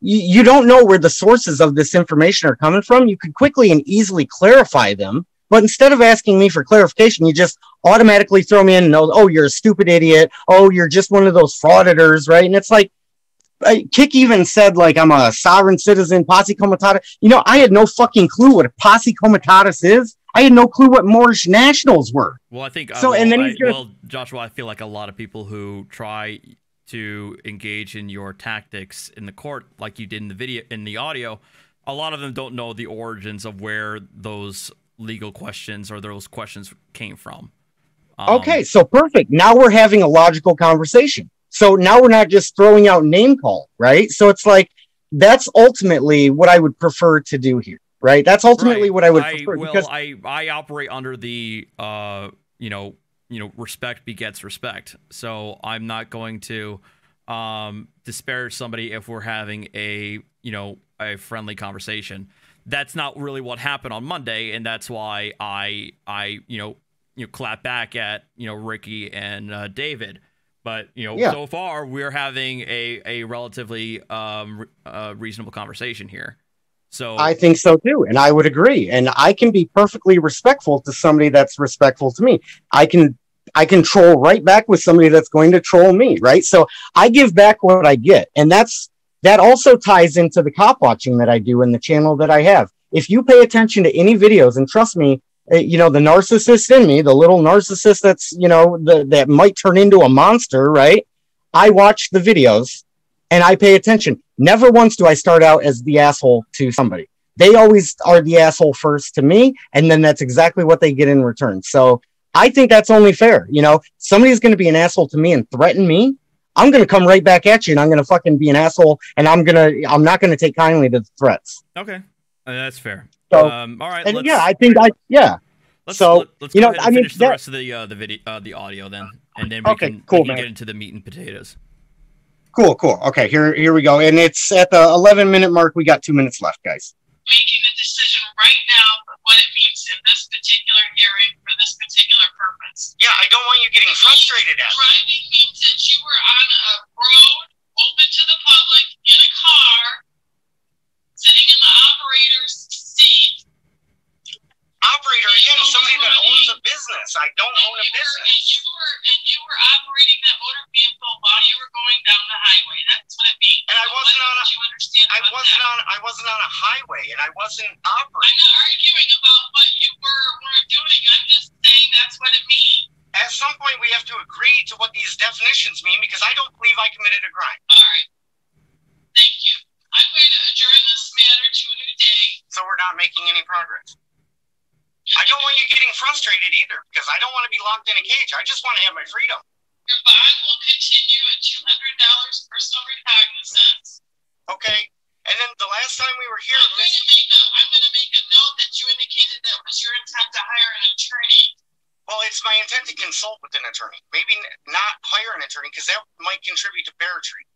you don't know where the sources of this information are coming from. You could quickly and easily clarify them. But instead of asking me for clarification, you just automatically throw me in and know, oh, you're a stupid idiot. Oh, you're just one of those frauditors, right? And it's like, Kick even said, like, I'm a sovereign citizen, posse comitatus. You know, I had no fucking clue what a posse comitatus is. I had no clue what Moorish nationals were. Well, I think, so, uh, and then I, he's gonna, well, Joshua, I feel like a lot of people who try to engage in your tactics in the court like you did in the video, in the audio, a lot of them don't know the origins of where those legal questions or those questions came from. Um, okay, so perfect. Now we're having a logical conversation. So now we're not just throwing out name call, right? So it's like, that's ultimately what I would prefer to do here, right? That's ultimately right. what I would I, prefer. Well, because I, I operate under the, uh, you know, you know, respect begets respect. So I'm not going to um, disparage somebody if we're having a, you know, a friendly conversation. That's not really what happened on Monday. And that's why I, I, you know, you know, clap back at, you know, Ricky and uh, David. But, you know, yeah. so far we're having a, a relatively um, uh, reasonable conversation here. So I think so too, and I would agree. And I can be perfectly respectful to somebody that's respectful to me. I can I can troll right back with somebody that's going to troll me, right? So I give back what I get, and that's that also ties into the cop watching that I do in the channel that I have. If you pay attention to any videos, and trust me, you know the narcissist in me, the little narcissist that's you know the, that might turn into a monster, right? I watch the videos. And I pay attention. Never once do I start out as the asshole to somebody. They always are the asshole first to me. And then that's exactly what they get in return. So I think that's only fair. You know, somebody's going to be an asshole to me and threaten me. I'm going to come right back at you and I'm going to fucking be an asshole. And I'm going to, I'm not going to take kindly to the threats. Okay. Uh, that's fair. So, um, all right. And let's, yeah, I think I, yeah. Let's, so, let's go you know, ahead and I finish mean, the that, rest of the, uh, the video, uh, the audio then. And then we okay, can, cool, we can get into the meat and potatoes. Cool, cool. Okay, here, here we go. And it's at the eleven minute mark. We got two minutes left, guys. Making a decision right now for what it means in this particular hearing for this particular purpose. Yeah, I don't want you getting frustrated at me. Driving means that you were on a road open to the public in a car, sitting in the operator's seat. Operator, again, somebody that owns a business. I don't own a business. And you were, and you were operating that motor vehicle while you were going down the highway. That's what it means. And I wasn't on a, you understand I wasn't on, I wasn't on a highway, and I wasn't operating. I'm not arguing about what you were or weren't doing. I'm just saying that's what it means. At some point, we have to agree to what these definitions mean because I don't believe I committed a crime. All right. Thank you. I'm going to adjourn this matter to a new day. So we're not making any progress. I don't want you getting frustrated either, because I don't want to be locked in a cage. I just want to have my freedom. Your bond will continue at two hundred dollars per sole recognizance. Okay. And then the last time we were here, I'm going to make a, I'm going to make a note that you indicated that was your intent to hire an attorney. Well, it's my intent to consult with an attorney. Maybe not hire an attorney, because that might contribute to bear treatment.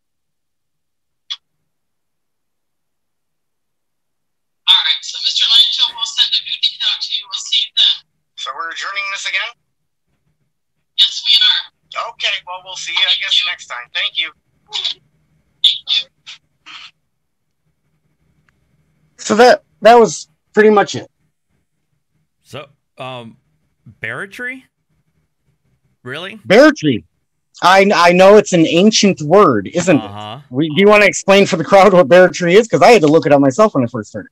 All right, so Mister Langell will send a new detail out to you. We'll see you then. So we're adjourning this again? Yes, we are. Okay, well, we'll see you, Thank I guess, you. next time. Thank you. Thank you. So that, that was pretty much it. So, um, barratry? Really? Barratry. I, I know it's an ancient word, isn't uh-huh. it? We, do you want to explain for the crowd what baratry is? Because I had to look it up myself when I first started.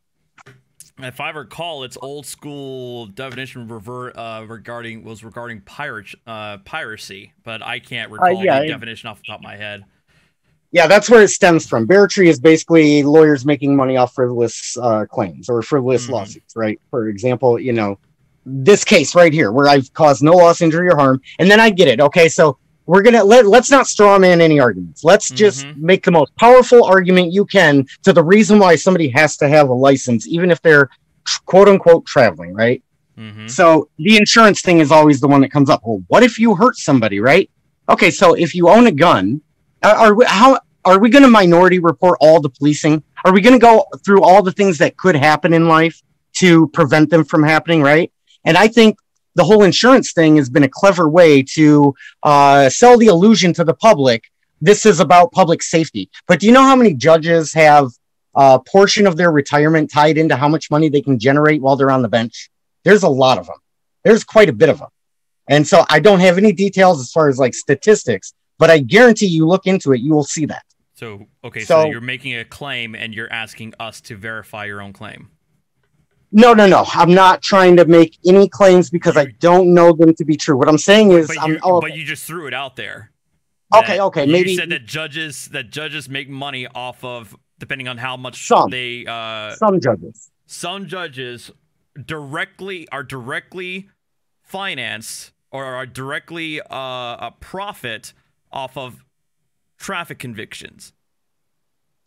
If I recall, its old school definition revert, uh, regarding was regarding pirate, uh, piracy, but I can't recall uh, yeah, the it, definition off the top of my head. Yeah, that's where it stems from. Baratry is basically lawyers making money off frivolous uh, claims or frivolous mm-hmm. lawsuits, right? For example, you know, this case right here where I've caused no loss, injury, or harm, and then I get it. Okay, so we're gonna let let's not straw man any arguments. Let's just mm-hmm. make the most powerful argument you can to the reason why somebody has to have a license, even if they're quote unquote traveling, right? Mm-hmm. So the insurance thing is always the one that comes up. Well, what if you hurt somebody, right? Okay, so if you own a gun, are we, how are we going to minority report all the policing? Are we going to go through all the things that could happen in life to prevent them from happening, right? And I think the whole insurance thing has been a clever way to uh, sell the illusion to the public. This is about public safety. But do you know how many judges have a portion of their retirement tied into how much money they can generate while they're on the bench? There's a lot of them. There's quite a bit of them. And so I don't have any details as far as like statistics, but I guarantee you look into it, you will see that. So, okay, so, so you're making a claim and you're asking us to verify your own claim. No, no, no. I'm not trying to make any claims because I don't know them to be true. What I'm saying is, but you, I'm, oh, okay. but you just threw it out there. Okay, okay. You maybe said that judges that judges make money off of depending on how much some, they uh, some judges some judges directly are directly financed or are directly uh, a profit off of traffic convictions.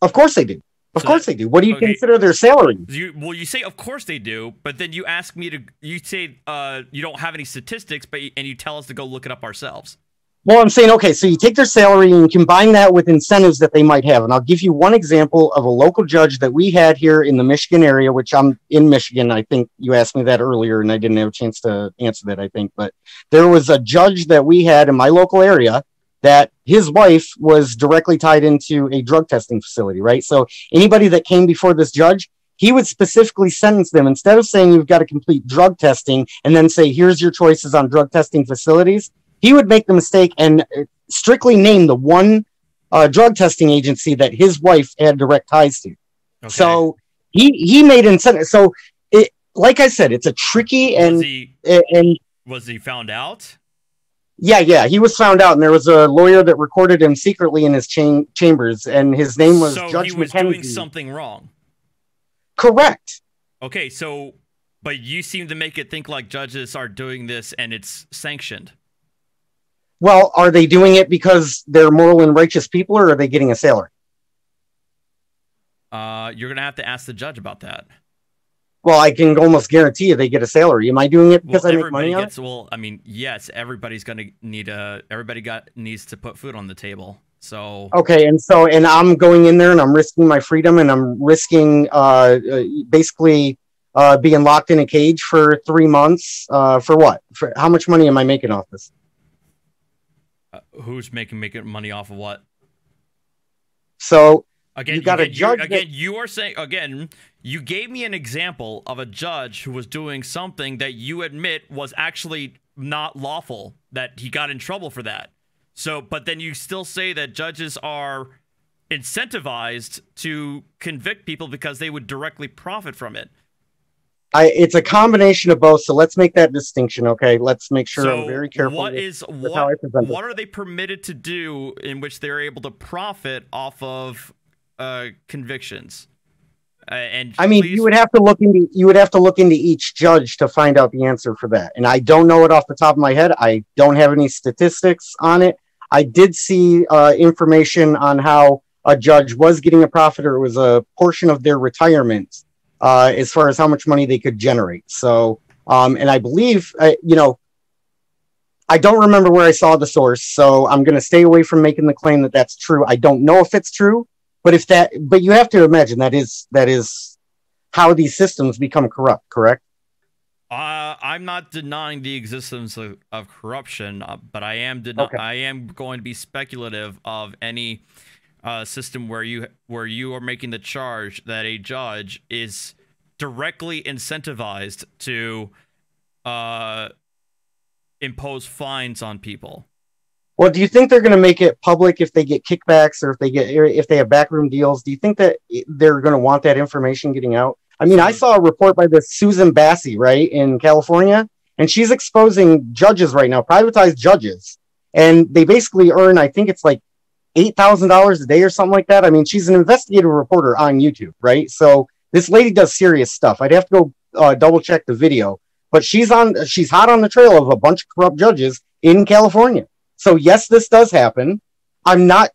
Of course they do. Of so course that, they do. What do you okay. consider their salary? You, well, you say, of course they do, but then you ask me to, you say uh, you don't have any statistics, but and you tell us to go look it up ourselves. Well, I'm saying, okay, so you take their salary and you combine that with incentives that they might have. And I'll give you one example of a local judge that we had here in the Michigan area, which I'm in Michigan. I think you asked me that earlier and I didn't have a chance to answer that, I think. But there was a judge that we had in my local area that his wife was directly tied into a drug testing facility, right? So anybody that came before this judge, he would specifically sentence them. Instead of saying you've got to complete drug testing and then say, here's your choices on drug testing facilities, he would make the mistake and strictly name the one uh, drug testing agency that his wife had direct ties to. Okay. So he, he made incentive. So it, like I said, it's a tricky was and, he, and was he found out? Yeah, yeah, he was found out, and there was a lawyer that recorded him secretly in his cha chambers, and his name was so Judge he was McKenzie. Doing something wrong. Correct. Okay, so, but you seem to make it think like judges are doing this, and it's sanctioned. Well, are they doing it because they're moral and righteous people, or are they getting a salary? Uh, you're going to have to ask the judge about that. Well, I can almost guarantee you they get a salary. Am I doing it because well, I make money on it? Well, I mean, yes, everybody's going to need a. Everybody got needs to put food on the table. So okay, and so and I'm going in there and I'm risking my freedom and I'm risking uh, basically uh, being locked in a cage for three months uh, for what? For how much money am I making off this? Uh, who's making making money off of what? So again, you got a judge. Again, you are saying again. You gave me an example of a judge who was doing something that you admit was actually not lawful, that he got in trouble for that. So, but then you still say that judges are incentivized to convict people because they would directly profit from it. I, it's a combination of both. So let's make that distinction, okay? Let's make sure so I'm very careful. What with, is with what? What are they permitted to do in which they're able to profit off of uh, convictions? Uh, and I mean, please. you would have to look into you would have to look into each judge to find out the answer for that. And I don't know it off the top of my head. I don't have any statistics on it. I did see uh, information on how a judge was getting a profit, or it was a portion of their retirement uh, as far as how much money they could generate. So, um, and I believe, uh, you know, I don't remember where I saw the source, so I'm going to stay away from making the claim that that's true. I don't know if it's true. But if that, but you have to imagine that is that is how these systems become corrupt, correct? Uh, I'm not denying the existence of, of corruption, uh, but I am okay. I am going to be speculative of any uh, system where you where you are making the charge that a judge is directly incentivized to uh, impose fines on people. Well, do you think they're going to make it public if they get kickbacks or if they get if they have backroom deals? Do you think that they're going to want that information getting out? I mean, I saw a report by this Susan Bassey, right, in California, and she's exposing judges right now, privatized judges, and they basically earn, I think it's like eight thousand dollars a day or something like that. I mean, she's an investigative reporter on YouTube, right? So this lady does serious stuff. I'd have to go uh, double check the video, but she's on, she's hot on the trail of a bunch of corrupt judges in California. So yes, this does happen. I'm not,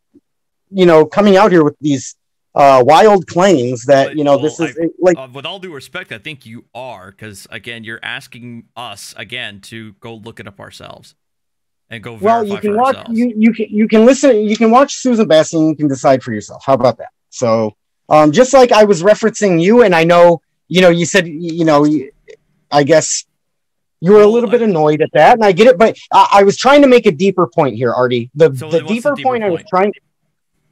you know, coming out here with these uh, wild claims that, but, you know, well, this is I, like, uh, with all due respect, I think you are, because again, you're asking us again to go look it up ourselves. And go well, you can watch. You, you can you can listen. You can watch Susan Bassey, and you can decide for yourself. How about that? So, um, just like I was referencing you, and I know you know you said you know you, I guess you were a little bit annoyed at that, and I get it. But I, I was trying to make a deeper point here, Artie. The so the, deeper the deeper point, point I was trying. To,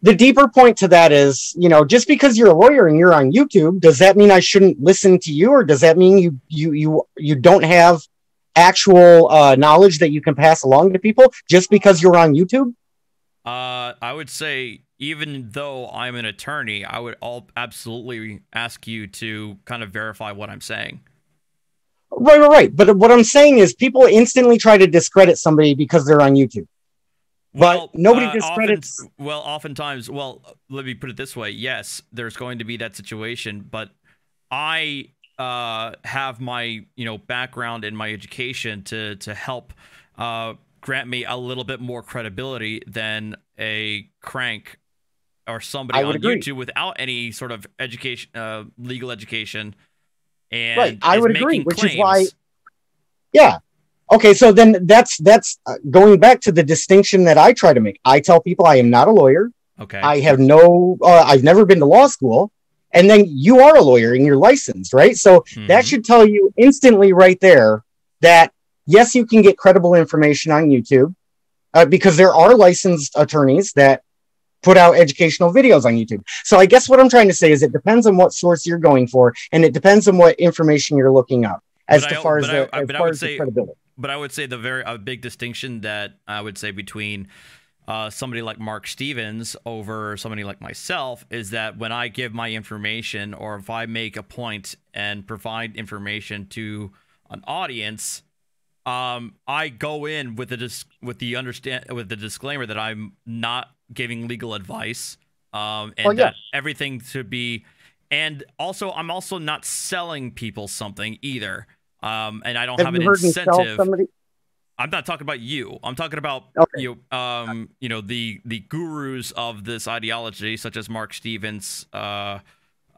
the deeper point to that is, you know, just because you're a lawyer and you're on YouTube, does that mean I shouldn't listen to you, or does that mean you you you you don't have actual uh, knowledge that you can pass along to people just because you're on YouTube? Uh, I would say, even though I'm an attorney, I would all absolutely ask you to kind of verify what I'm saying. Right, right, right. But what I'm saying is people instantly try to discredit somebody because they're on YouTube. But well, nobody uh, discredits. Often, well, oftentimes, well, let me put it this way. Yes, there's going to be that situation, but I... Uh, have my you know background in my education to to help uh, grant me a little bit more credibility than a crank or somebody on agree. YouTube without any sort of education, uh, legal education. And right, I would agree, which claims. Is why. Yeah. Okay, so then that's that's uh, going back to the distinction that I try to make. I tell people I am not a lawyer. Okay. I have no. Uh, I've never been to law school. And then you are a lawyer and you're licensed, right? So mm-hmm. that should tell you instantly right there that, yes, you can get credible information on YouTube uh, because there are licensed attorneys that put out educational videos on YouTube. So I guess what I'm trying to say is it depends on what source you're going for, and it depends on what information you're looking up as but to I, far as, the, I, as, far as say, the credibility. But I would say the very a big distinction that I would say between Uh, somebody like Marc Stevens over somebody like myself is that when I give my information, or if I make a point and provide information to an audience, um, I go in with the dis with the understand with the disclaimer that I'm not giving legal advice, um, and oh, yeah. that everything to be, and also I'm also not selling people something either, um, and I don't have, have an incentive. I'm not talking about you. I'm talking about okay. you. Um, you know the the gurus of this ideology, such as Mark Stevens, uh,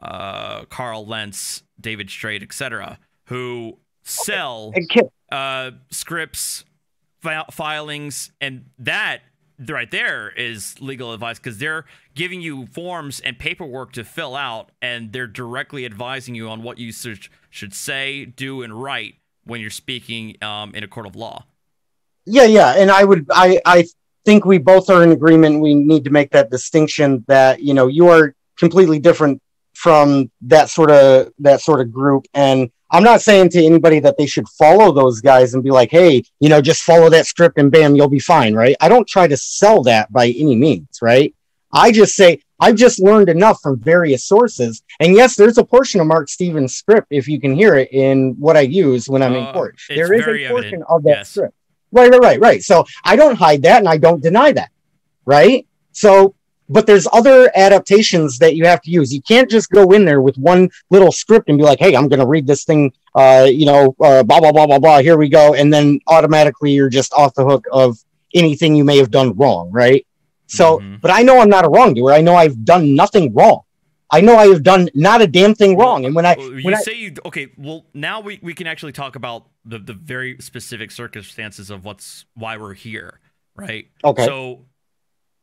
uh, Carl Lentz, David Strait, et cetera, who sell okay. uh, scripts, fil filings, and that right there is legal advice because they're giving you forms and paperwork to fill out, and they're directly advising you on what you should say, do, and write when you're speaking um, in a court of law. Yeah, yeah, and I would, I, I think we both are in agreement. We need to make that distinction that you know you are completely different from that sort of that sort of group. And I'm not saying to anybody that they should follow those guys and be like, hey, you know, just follow that script and bam, you'll be fine, right? I don't try to sell that by any means, right? I just say I've just learned enough from various sources, and yes, there's a portion of Mark Stevens' script if you can hear it in what I use when I'm uh, in court. There is a portion evident. Of that yes. script. Right, right, right, right. So I don't hide that and I don't deny that, right? So, but there's other adaptations that you have to use. You can't just go in there with one little script and be like, hey, I'm going to read this thing, uh, you know, uh, blah, blah, blah, blah, blah, here we go. And then automatically you're just off the hook of anything you may have done wrong, right? So, mm-hmm. but I know I'm not a wrongdoer. I know I've done nothing wrong. I know I have done not a damn thing wrong. And when I when you I, say you okay, well now we, we can actually talk about the, the very specific circumstances of what's why we're here, right? Okay. So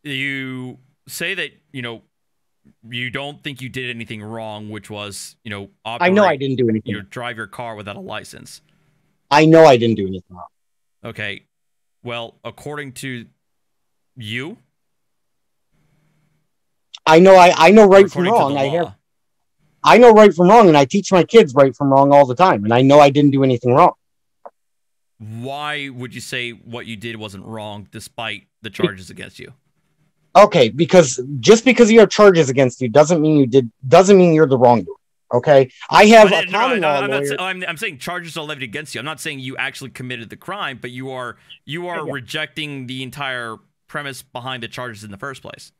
you say that, you know, you don't think you did anything wrong, which was, you know, operate, I know I didn't do anything. You drive your car without a license. I know I didn't do anything wrong. Okay. Well, according to you, I know I, I know right According from wrong. I have I know right from wrong, and I teach my kids right from wrong all the time, and I know I didn't do anything wrong. why would you say what you did wasn't wrong despite the charges against you? Okay, because just because you have charges against you doesn't mean you did doesn't mean you're the wrongdoer. Okay, I have but, a common no, no, law I'm, lawyer. Not, I'm, I'm saying charges are levied against you. I'm not saying you actually committed the crime, but you are you are yeah. rejecting the entire premise behind the charges in the first place.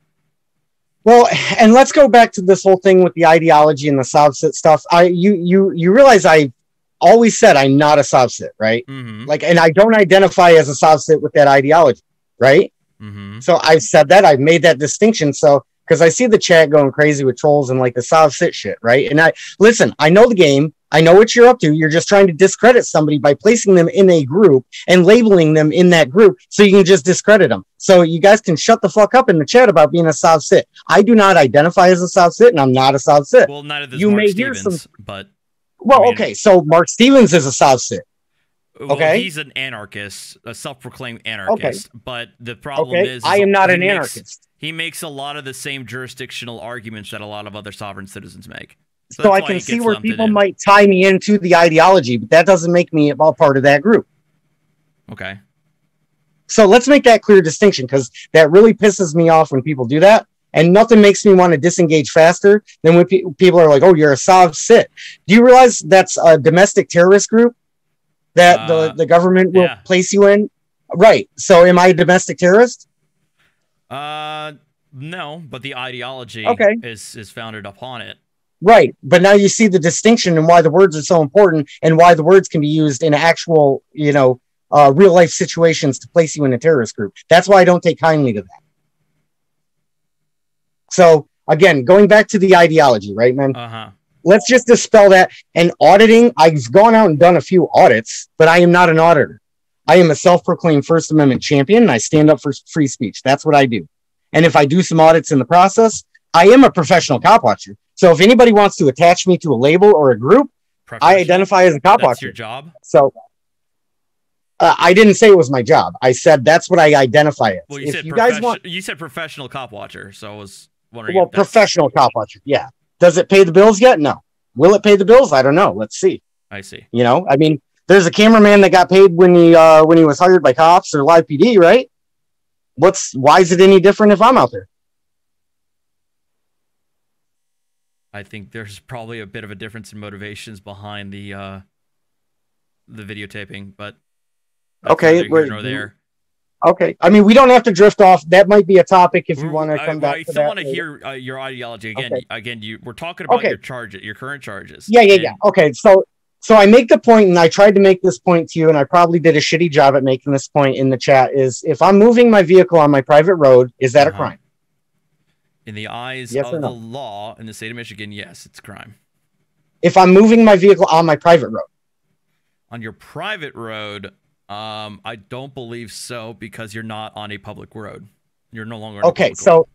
Well, and let's go back to this whole thing with the ideology and the Sobsit stuff. I you you you realize I always said I'm not a Sobsit, right? Mm-hmm. Like, and I don't identify as a Sobsit with that ideology, right? Mm-hmm. So I've said that, I've made that distinction. So. Because I see the chat going crazy with trolls and like the Sobsit shit, right? And I listen, I know the game. I know what you're up to. You're just trying to discredit somebody by placing them in a group and labeling them in that group so you can just discredit them. So you guys can shut the fuck up in the chat about being a Sobsit. I do not identify as a Sobsit, and I'm not a Sobsit. Well, neither does Marc Stevens, but... Well, I mean, okay, so Marc Stevens is a Sobsit. Well, okay, he's an anarchist, a self-proclaimed anarchist. Okay. But the problem okay. is, is, I am not an makes, anarchist. He makes a lot of the same jurisdictional arguments that a lot of other sovereign citizens make. So, so I can see where people in. might tie me into the ideology, but that doesn't make me all part of that group. Okay. So let's make that clear distinction, because that really pisses me off when people do that. And nothing makes me want to disengage faster than when pe people are like, oh, you're a Sobsit. Do you realize that's a domestic terrorist group that the, uh, the government will yeah. place you in? Right. So am I a domestic terrorist? Uh, no, but the ideology okay. is, is founded upon it. Right. But now you see the distinction and why the words are so important and why the words can be used in actual, you know, uh, real life situations to place you in a terrorist group. That's why I don't take kindly to that. So again, going back to the ideology, right, man? Uh-huh. Let's just dispel that. And auditing, I've gone out and done a few audits, but I am not an auditor. I am a self-proclaimed First Amendment champion, and I stand up for free speech. That's what I do. And if I do some audits in the process, I am a professional cop watcher. So if anybody wants to attach me to a label or a group, I identify as a cop that's watcher. That's your job? So uh, I didn't say it was my job. I said that's what I identify as. Well, you, if said, you, guys want you said professional cop watcher, so I was wondering. Well, professional cop watcher, yeah. Does it pay the bills yet? No. Will it pay the bills? I don't know. Let's see. I see. You know, I mean, there's a cameraman that got paid when he uh, when he was hired by cops or live P D, right? What's why is it any different if I'm out there? I think there's probably a bit of a difference in motivations behind the uh, the videotaping, but okay, we're here or there. Okay. I mean, we don't have to drift off. That might be a topic if you want to come I, back I to that. I still want to hear uh, your ideology again. Okay. Again, you we're talking about okay. your charge, your current charges. Yeah, yeah, and yeah. Okay. So, so I make the point, and I tried to make this point to you, and I probably did a shitty job at making this point in the chat. Is if I'm moving my vehicle on my private road, is that uh-huh. a crime? In the eyes yes of no? the law in the state of Michigan, yes, it's a crime. If I'm moving my vehicle on my private road, on your private road. Um, I don't believe so, because you're not on a public road. You're no longer on okay, a public so, road.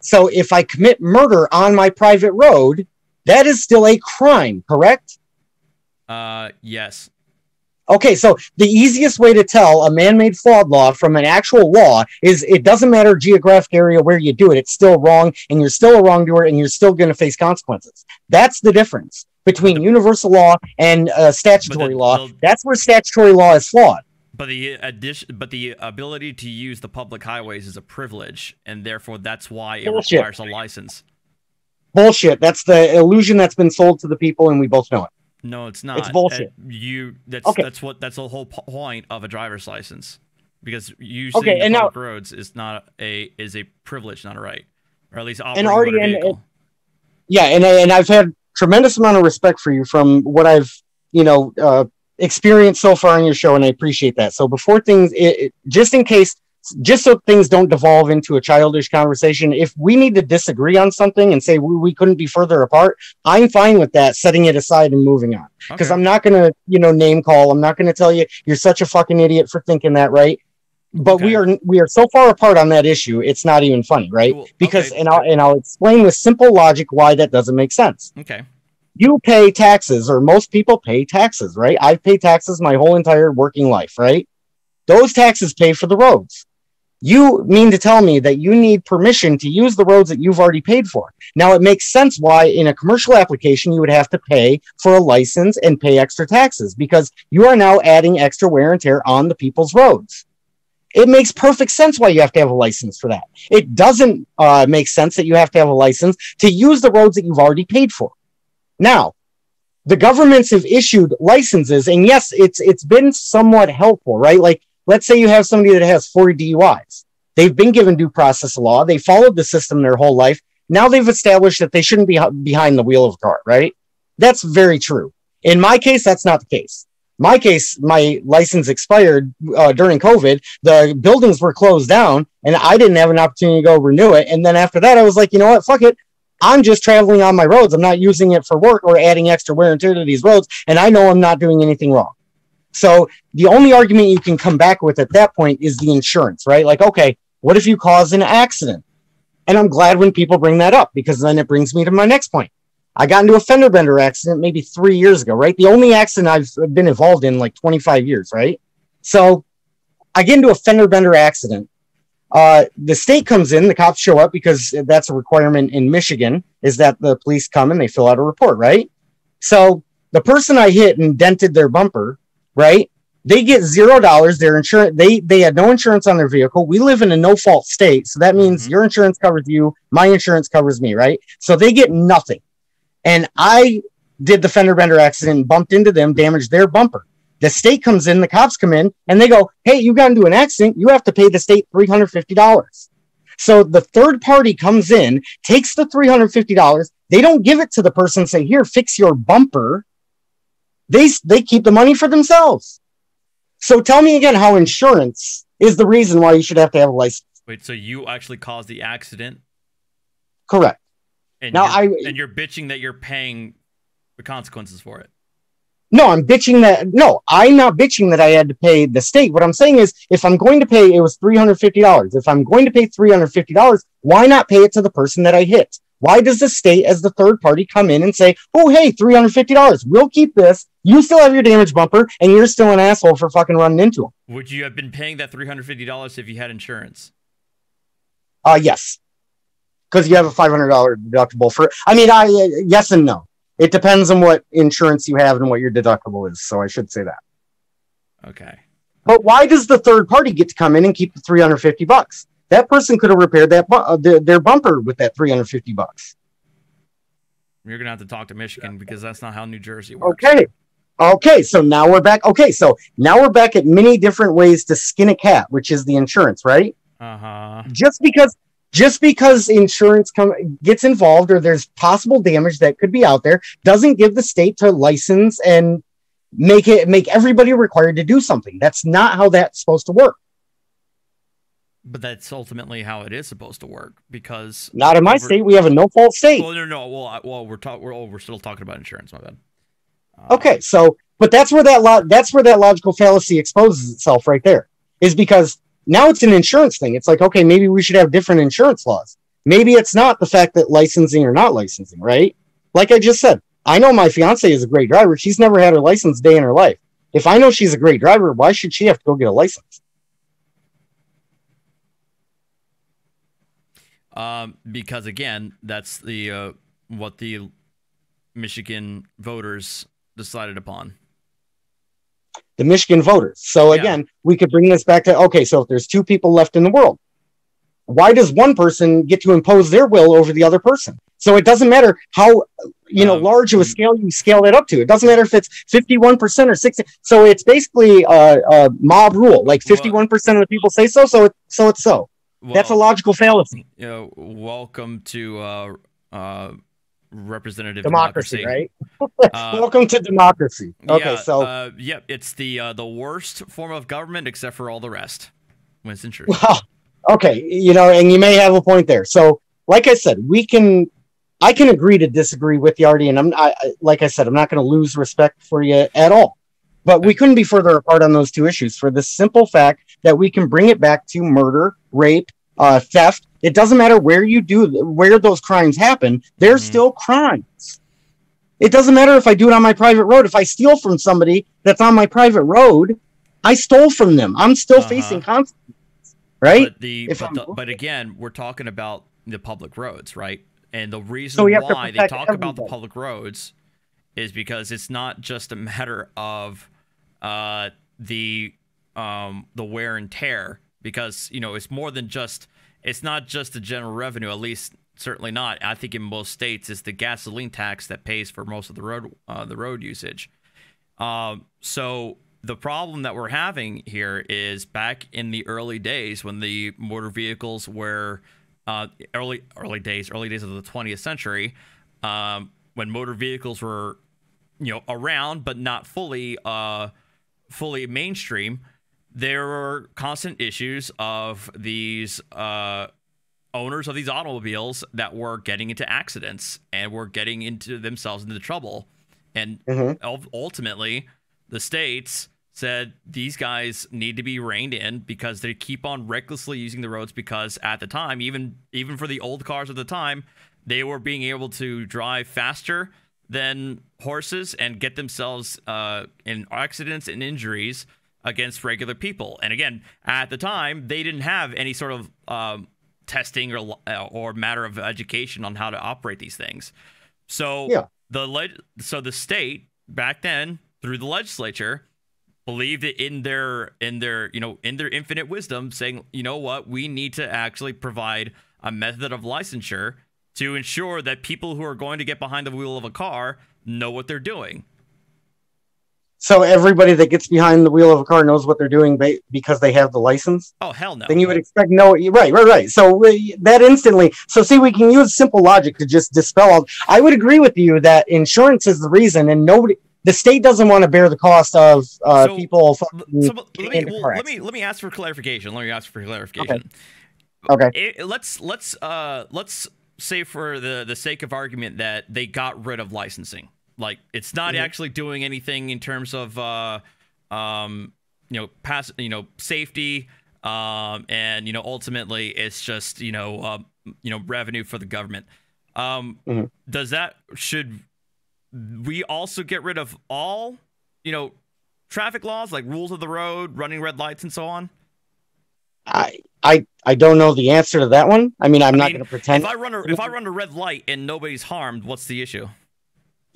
So if I commit murder on my private road, that is still a crime, correct? Uh, yes. Okay, so the easiest way to tell a man-made flawed law from an actual law is it doesn't matter geographic area where you do it, it's still wrong, and you're still a wrongdoer, and you're still going to face consequences. That's the difference between the, universal law and uh, statutory the, law. The, That's where statutory law is flawed. But the addition, but the ability to use the public highways is a privilege, and therefore that's why it Bullshit. requires a license. Bullshit. That's the illusion that's been sold to the people, and we both know it. No, it's not. It's bullshit. Uh, you. That's okay. that's what that's the whole point of a driver's license, because using okay, the and public now, roads is not a is a privilege, not a right, or at least operating and already, a vehicle. And, and, yeah, and and I've had tremendous amount of respect for you from what I've you know. Uh, experience so far on your show, and I appreciate that. So before things it, it, just in case just so things don't devolve into a childish conversation, if we need to disagree on something and say we, we couldn't be further apart, I'm fine with that, setting it aside and moving on, because okay. I'm not gonna you know name call. I'm not gonna tell you you're such a fucking idiot for thinking that, right? But okay. we are we are so far apart on that issue, it's not even funny, right? Cool. Because okay. and I'll and I'll explain with simple logic why that doesn't make sense. Okay. You pay taxes, or most people pay taxes, right? I've paid taxes my whole entire working life, right? Those taxes pay for the roads. You mean to tell me that you need permission to use the roads that you've already paid for? Now, it makes sense why in a commercial application you would have to pay for a license and pay extra taxes, because you are now adding extra wear and tear on the people's roads. It makes perfect sense why you have to have a license for that. It doesn't uh, make sense that you have to have a license to use the roads that you've already paid for. Now, the governments have issued licenses, and yes, it's it's been somewhat helpful, right? Like, let's say you have somebody that has forty D U Is. They've been given due process law. They followed the system their whole life. Now they've established that they shouldn't be behind the wheel of a car, right? That's very true. In my case, that's not the case. My case, my license expired uh, during COVID. The buildings were closed down, and I didn't have an opportunity to go renew it. And then after that, I was like, you know what? Fuck it. I'm just traveling on my roads. I'm not using it for work or adding extra wear and tear to these roads. And I know I'm not doing anything wrong. So the only argument you can come back with at that point is the insurance, right? Like, okay, what if you cause an accident? And I'm glad when people bring that up, because then it brings me to my next point. I got into a fender bender accident maybe three years ago, right? The only accident I've been involved in like twenty-five years, right? So I get into a fender bender accident. Uh, the state comes in, the cops show up, because that's a requirement in Michigan, is that the police come and they fill out a report, right? So the person I hit and dented their bumper, right? They get zero dollars. Their insurance, they they had no insurance on their vehicle. We live in a no fault state, so that means mm-hmm. your insurance covers you, my insurance covers me, right? So they get nothing. And I did the fender bender accident, bumped into them, damaged their bumper. The state comes in, the cops come in, and they go, "Hey, you got into an accident. You have to pay the state three hundred fifty dollars." So the third party comes in, takes the three hundred fifty dollars. They don't give it to the person. Say, "Here, fix your bumper." They, they keep the money for themselves. So tell me again how insurance is the reason why you should have to have a license. Wait, so you actually caused the accident? Correct. And, now you're, I, and you're bitching that you're paying the consequences for it. No, I'm bitching that. No, I'm not bitching that I had to pay the state. What I'm saying is, if I'm going to pay, it was three hundred fifty dollars. If I'm going to pay three hundred fifty dollars, why not pay it to the person that I hit? Why does the state as the third party come in and say, oh, hey, three hundred fifty dollars. We'll keep this. You still have your damaged bumper, and you're still an asshole for fucking running into them. Would you have been paying that three hundred fifty dollars if you had insurance? Uh, yes. Because you have a five hundred dollar deductible for, I mean, I uh, yes and no. It depends on what insurance you have and what your deductible is. So I should say that. Okay. But why does the third party get to come in and keep the three hundred fifty bucks? That person could have repaired that uh, their, their bumper with that three hundred fifty bucks. You're going to have to talk to Michigan, because that's not how New Jersey works. Okay. Okay. So now we're back. Okay. So now we're back at many different ways to skin a cat, which is the insurance, right? Uh-huh. Just because, just because insurance com- gets involved, or there's possible damage that could be out there, doesn't give the state to license and make it, make everybody required to do something. That's not how that's supposed to work. But that's ultimately how it is supposed to work, because not in my state. We have a no fault state. Well, no, no. Well, I, well, we're talking. We're oh, we're still talking about insurance. My bad. Uh, okay, so but that's where that lo- that's where that logical fallacy exposes itself right there, is because now it's an insurance thing. It's like, okay, maybe we should have different insurance laws. Maybe it's not the fact that licensing or not licensing, right? Like I just said, I know my fiance is a great driver. She's never had her license day in her life. If I know she's a great driver, why should she have to go get a license? Um, because again, that's the uh, what the Michigan voters decided upon. The Michigan voters. So again, yeah. we could bring this back to, okay, so if there's two people left in the world, why does one person get to impose their will over the other person? So it doesn't matter how you know um, large of a scale you scale that up to. It doesn't matter if it's fifty-one percent or sixty. So it's basically a, a mob rule. Like fifty-one percent well, of the people say so, so it, so it's so. Well, that's a logical fallacy. You know, welcome to uh, uh, representative democracy, democracy. right? uh, welcome to democracy. Okay, yeah, so uh, yeah, it's the uh, the worst form of government except for all the rest. Winston Churchill. Well, okay, you know, and you may have a point there. So, like I said, we can, I can agree to disagree with you, Artie, and I'm, I, like I said, I'm not going to lose respect for you at all. But we couldn't be further apart on those two issues for the simple fact that we can bring it back to murder, rape, uh, theft. It doesn't matter where you do, where those crimes happen. They're mm-hmm. still crimes. It doesn't matter if I do it on my private road. If I steal from somebody that's on my private road, I stole from them. I'm still uh-huh. facing consequences, right? But, the, but, the, but again, we're talking about the public roads, right? And the reason so why they talk everybody. about the public roads is because it's not just a matter of uh, the um, the wear and tear, because, you know, it's more than just, it's not just the general revenue, at least certainly not. I think in most states it's the gasoline tax that pays for most of the road, uh, the road usage. Um, so the problem that we're having here is back in the early days when the motor vehicles were uh, early, early days, early days of the twentieth century, um, when motor vehicles were, you know, around but not fully, uh, fully mainstream. There were constant issues of these uh, owners of these automobiles that were getting into accidents and were getting into themselves into trouble. And mm-hmm. ultimately, the states said these guys need to be reined in because they keep on recklessly using the roads, because at the time, even even for the old cars at the time, they were being able to drive faster than horses and get themselves uh, in accidents and injuries against regular people. And again, at the time, they didn't have any sort of um, testing or or matter of education on how to operate these things. So yeah. the leg so the state back then, through the legislature, believed it in their in their you know in their infinite wisdom, saying, you know what, we need to actually provide a method of licensure to ensure that people who are going to get behind the wheel of a car know what they're doing. So everybody that gets behind the wheel of a car knows what they're doing because they have the license? Oh, hell no. Then you would expect no. Right, right, right. So we, that instantly. So see, we can use simple logic to just dispel all. I would agree with you that insurance is the reason, and nobody, the state doesn't want to bear the cost of uh, so, people. So let, me, well, let me let me ask for clarification. Let me ask for clarification. Okay. okay. It, let's let's uh, let's say for the the sake of argument that they got rid of licensing. Like, it's not mm-hmm. actually doing anything in terms of, uh, um, you know, pass, you know, safety, um, and you know, ultimately, it's just you know, uh, you know, revenue for the government. Um, mm-hmm. Does that should we also get rid of all, you know, traffic laws like rules of the road, running red lights, and so on? I I I don't know the answer to that one. I mean, I'm I not going to pretend. If I run a, if I run a red light and nobody's harmed, what's the issue?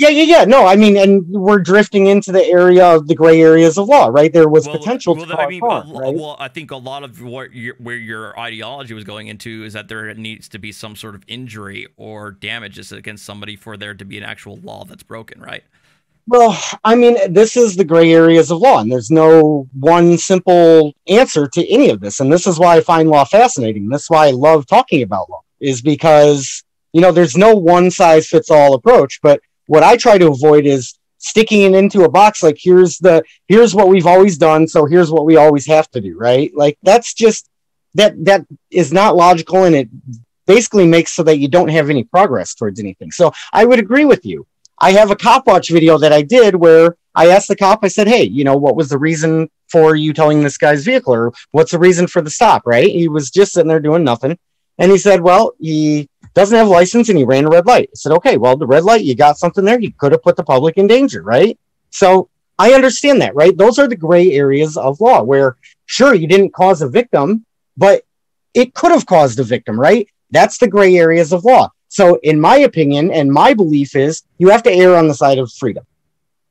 Yeah, yeah, yeah. No, I mean, and we're drifting into the area of the gray areas of law, right? There was well, potential well, to I mean, harm, well, right? well, I think a lot of what your, where your ideology was going into is that there needs to be some sort of injury or damages against somebody for there to be an actual law that's broken, right? Well, I mean, this is the gray areas of law, and there's no one simple answer to any of this. And this is why I find law fascinating. This is why I love talking about law, is because, you know, there's no one-size-fits-all approach, but what I try to avoid is sticking it into a box. Like, here's the, here's what we've always done. So here's what we always have to do. Right. Like, that's just, that, that is not logical. And it basically makes so that you don't have any progress towards anything. So I would agree with you. I have a copwatch video that I did where I asked the cop, I said, hey, you know, what was the reason for you towing this guy's vehicle, or what's the reason for the stop? Right. He was just sitting there doing nothing. And he said, well, he doesn't have a license and he ran a red light. I said, okay, well, the red light, you got something there. You could have put the public in danger, right? So I understand that, right? Those are the gray areas of law where, sure, you didn't cause a victim, but it could have caused a victim, right? That's the gray areas of law. So in my opinion, and my belief is, you have to err on the side of freedom.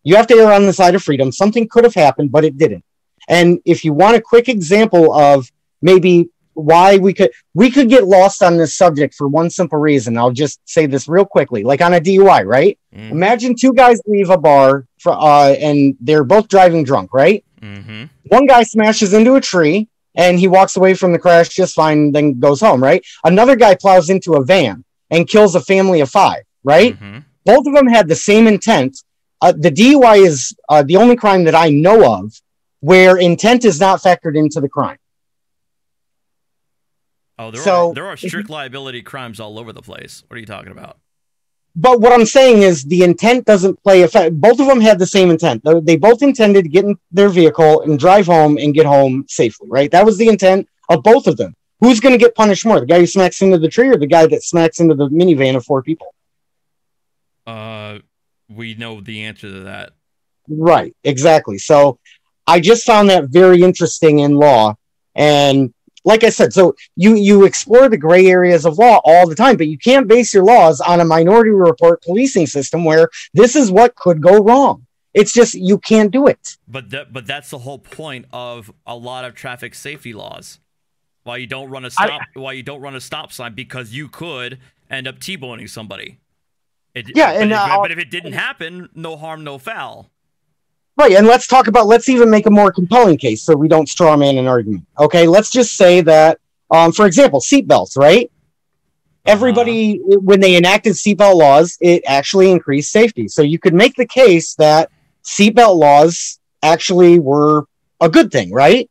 You have to err on the side of freedom. Something could have happened, but it didn't. And if you want a quick example of maybe why we could we could get lost on this subject for one simple reason, I'll just say this real quickly, like on a D U I, right? Mm. Imagine two guys leave a bar for, uh, and they're both driving drunk, right? Mm-hmm. One guy smashes into a tree and he walks away from the crash just fine, then goes home, right? Another guy plows into a van and kills a family of five, right? Mm-hmm. Both of them had the same intent. Uh, the D U I is uh, the only crime that I know of where intent is not factored into the crime. Oh, there, so, are, there are strict liability crimes all over the place. What are you talking about? But what I'm saying is the intent doesn't play a factor. Both of them had the same intent. They both intended to get in their vehicle and drive home and get home safely, right? That was the intent of both of them. Who's going to get punished more, the guy who smacks into the tree or the guy that smacks into the minivan of four people? Uh, we know the answer to that. Right, exactly. So I just found that very interesting in law. And like I said, so you, you explore the gray areas of law all the time, but you can't base your laws on a minority report policing system where this is what could go wrong. It's just, you can't do it. But th but that's the whole point of a lot of traffic safety laws. Why you don't run a stop, I, why you don't run a stop sign, because you could end up T-boning somebody. It, yeah, but, and, uh, if, but if it didn't happen, no harm, no foul. Right, and let's talk about, let's even make a more compelling case so we don't straw man an argument. Okay, let's just say that, um, for example, seatbelts, right? Everybody, uh, when they enacted seatbelt laws, it actually increased safety. So you could make the case that seatbelt laws actually were a good thing, right?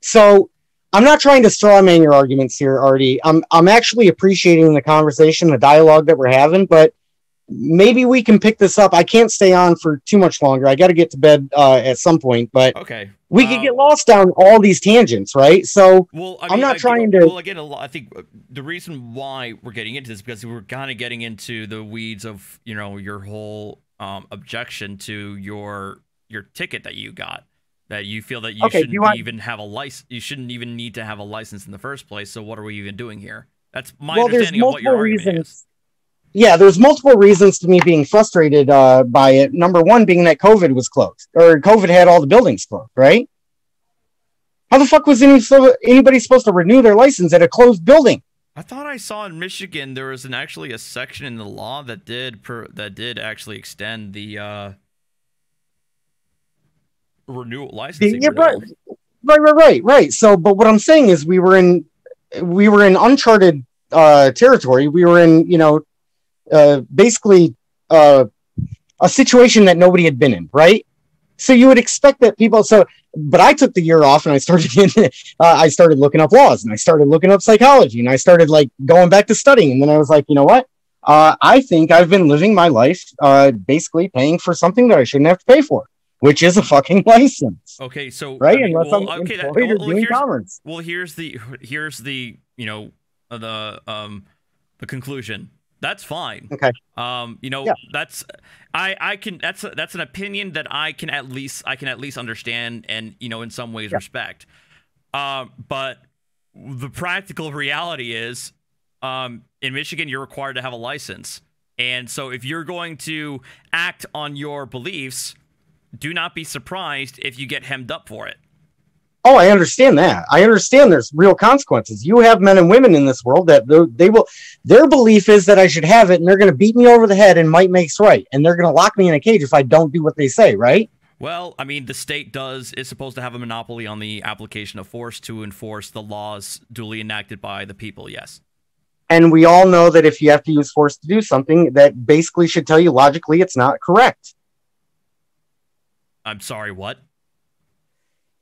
So I'm not trying to straw man your arguments here, Artie. I'm, I'm actually appreciating the conversation, the dialogue that we're having, but maybe we can pick this up. I can't stay on for too much longer. I got to get to bed uh, at some point, but okay, we um, could get lost down all these tangents, right? So well, I mean, I'm not I, trying to. Well, again, I think the reason why we're getting into this is because we're kind of getting into the weeds of, you know, your whole um, objection to your your ticket that you got, that you feel that you okay, shouldn't you want... even have a license. You shouldn't even need to have a license in the first place. So what are we even doing here? That's my well, understanding of what your argument reasons. is. Yeah, there's multiple reasons to me being frustrated uh, by it. Number one being that COVID was closed, or COVID had all the buildings closed, right? How the fuck was any, anybody supposed to renew their license at a closed building? I thought I saw in Michigan there was an, actually a section in the law that did per, that did actually extend the uh, renewal license. Yeah, right, right, right, right, right. So, but what I'm saying is we were in we were in uncharted uh, territory. We were in, you know. Uh, basically uh, a situation that nobody had been in, right? So you would expect that people. So, but I took the year off and I started. In, uh, I started looking up laws and I started looking up psychology and I started like going back to studying. And then I was like, you know what? Uh, I think I've been living my life uh, basically paying for something that I shouldn't have to pay for, which is a fucking license. Okay, so right, I mean, unless well, I'm okay, that, well, well, doing here's, well, here's the here's the you know the um the conclusion. That's fine. Okay. Um, you know, yeah. that's I I can that's a, that's an opinion that I can at least I can at least understand and, you know, in some ways yeah. respect. Um, but the practical reality is, um, in Michigan you're required to have a license. And so if you're going to act on your beliefs, do not be surprised if you get hemmed up for it. Oh, I understand that. I understand there's real consequences. You have men and women in this world that they will, their belief is that I should have it, and they're going to beat me over the head and might makes right. And they're going to lock me in a cage if I don't do what they say, right? Well, I mean, the state does, is supposed to have a monopoly on the application of force to enforce the laws duly enacted by the people, yes. And we all know that if you have to use force to do something, that basically should tell you logically it's not correct. I'm sorry, what?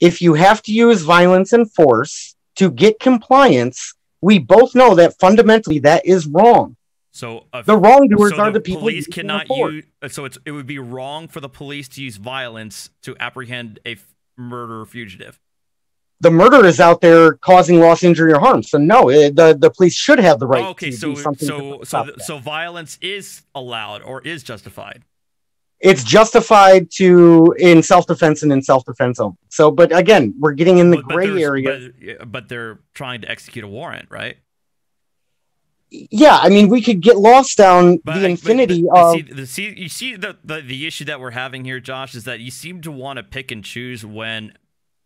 If you have to use violence and force to get compliance, we both know that fundamentally that is wrong. So uh, the wrongdoers so are the, the people. Police cannot use. So it's, it would be wrong for the police to use violence to apprehend a murderer fugitive. The murderer is out there causing loss, injury, or harm. So no, it, the the police should have the right. Oh, okay, to so do something so to so that. so violence is allowed or is justified. It's justified to in self-defense and in self-defense only. So, but again, we're getting in the but, gray but area. But, but they're trying to execute a warrant, right? Yeah, I mean, we could get lost down but, the infinity but, but, of... See, the, see, you see the, the, the issue that we're having here, Josh, is that you seem to want to pick and choose when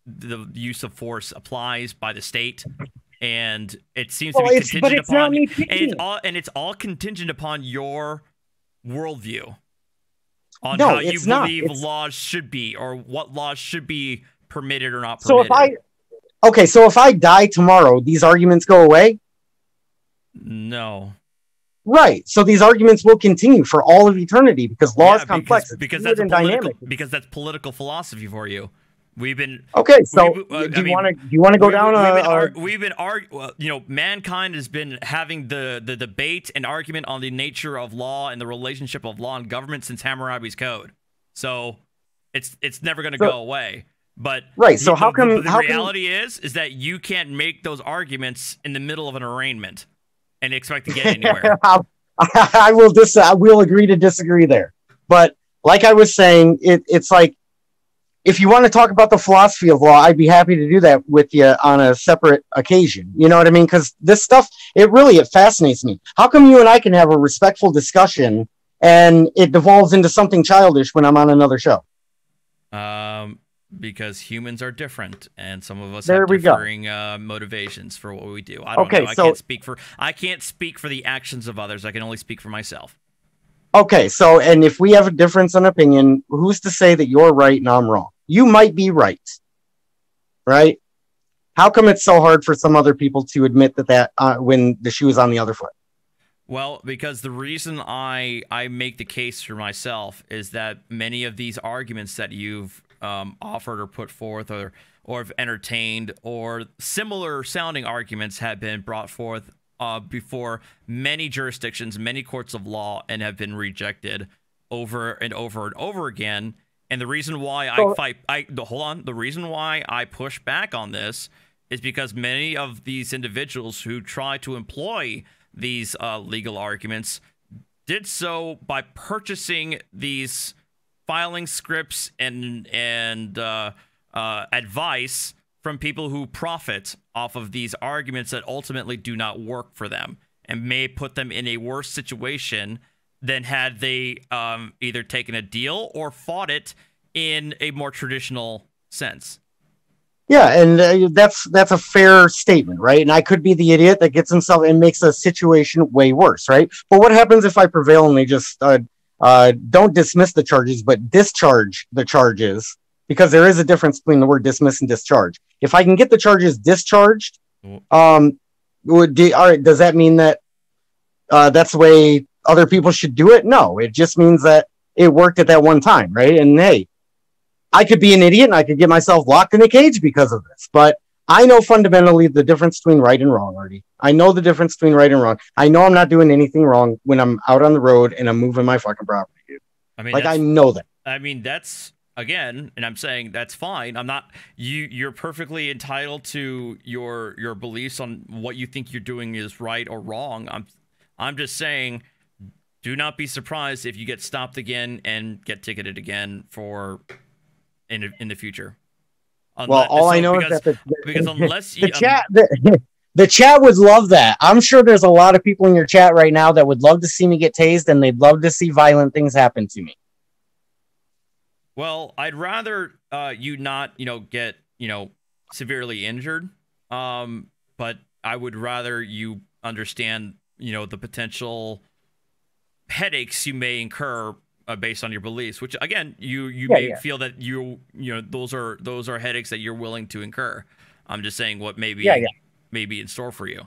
the use of force applies by the state, and it seems well, to be it's, contingent but it's upon... Not me picking. And, it's all, and it's all contingent upon your worldview. On no, how you it's believe not. laws should be, or what laws should be permitted or not permitted. So if I, okay, so if I die tomorrow, these arguments go away? No. Right. So these arguments will continue for all of eternity because law yeah, is complex. Because, because that's a dynamic. Because that's political philosophy for you. We've been okay. So we, uh, do you want to do you want to go we, down? We've uh, been, ar we've been arg well, you know, mankind has been having the the debate and argument on the nature of law and the relationship of law and government since Hammurabi's Code. So it's it's never going to so, go away. But right. So the, how come the, the how reality can... is is that you can't make those arguments in the middle of an arraignment and expect to get anywhere. I will dis. I will agree to disagree there. But like I was saying, it it's like. if you want to talk about the philosophy of law, I'd be happy to do that with you on a separate occasion. You know what I mean? Because this stuff, it really, it fascinates me. How come you and I can have a respectful discussion and it devolves into something childish when I'm on another show? Um, because humans are different, and some of us there have differing uh, motivations for what we do. I don't okay, know. I so, can't speak for I can't speak for the actions of others. I can only speak for myself. Okay, so, and if we have a difference in opinion, who's to say that you're right and I'm wrong? You might be right, right? How come it's so hard for some other people to admit that, that uh, when the shoe is on the other foot? Well, because the reason I, I make the case for myself is that many of these arguments that you've um, offered or put forth or, or have entertained or similar sounding arguments have been brought forth Uh, before many jurisdictions, many courts of law, and have been rejected over and over and over again. And the reason why I fight, I the, hold on, the reason why I push back on this is because many of these individuals who try to employ these uh, legal arguments did so by purchasing these filing scripts and and uh, uh, advice from people who profit off of these arguments that ultimately do not work for them and may put them in a worse situation than had they um, either taken a deal or fought it in a more traditional sense. Yeah, and uh, that's that's a fair statement, right? And I could be the idiot that gets himself and makes a situation way worse, right? But what happens if I prevail and they just uh, uh, don't dismiss the charges, but discharge the charges? Because there is a difference between the word dismiss and discharge. If I can get the charges discharged, um, would do, all right, does that mean that uh, that's the way other people should do it? No, it just means that it worked at that one time, right? And hey, I could be an idiot and I could get myself locked in a cage because of this, but I know fundamentally the difference between right and wrong, Artie. I know the difference between right and wrong. I know I'm not doing anything wrong when I'm out on the road and I'm moving my fucking property, dude. I mean, like, I know that. I mean, that's... Again, and I'm saying that's fine. I'm not you. You're perfectly entitled to your your beliefs on what you think you're doing is right or wrong. I'm I'm just saying, do not be surprised if you get stopped again and get ticketed again for in in the future. Unless, well, all so I know because, is that the, the, because unless you, the chat the, the chat would love that. I'm sure there's a lot of people in your chat right now that would love to see me get tased, and they'd love to see violent things happen to me. Well, I'd rather uh, you not, you know, get, you know, severely injured. Um, but I would rather you understand, you know, the potential headaches you may incur uh, based on your beliefs, which, again, you, you yeah, may yeah. feel that you, you know, those are those are headaches that you're willing to incur. I'm just saying what may be, yeah, yeah. may be in store for you.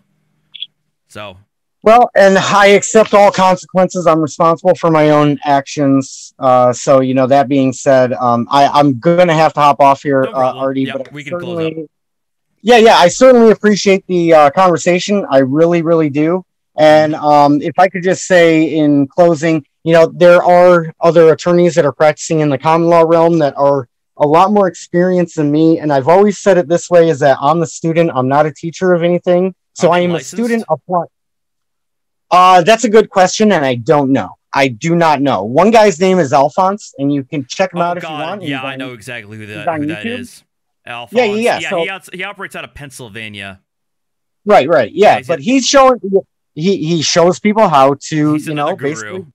So. Well, and I accept all consequences. I'm responsible for my own actions. Uh, so, you know, that being said, um, I, I'm going to have to hop off here, uh, Artie. Yep, but we can close up. Yeah, yeah. I certainly appreciate the uh, conversation. I really, really do. And um, if I could just say in closing, you know, there are other attorneys that are practicing in the common law realm that are a lot more experienced than me. And I've always said it this way, is that I'm the student. I'm not a teacher of anything. So I am licensed? a student applying. Uh, that's a good question, and I don't know. I do not know. One guy's name is Alphonse, and you can check him oh, out God. if you want. Yeah, I know exactly who that, who that is. Alphonse. Yeah, yeah. yeah so, he, outs he operates out of Pennsylvania. Right, right. Yeah, yeah he's but he's showing he he shows people how to he's you know guru. basically.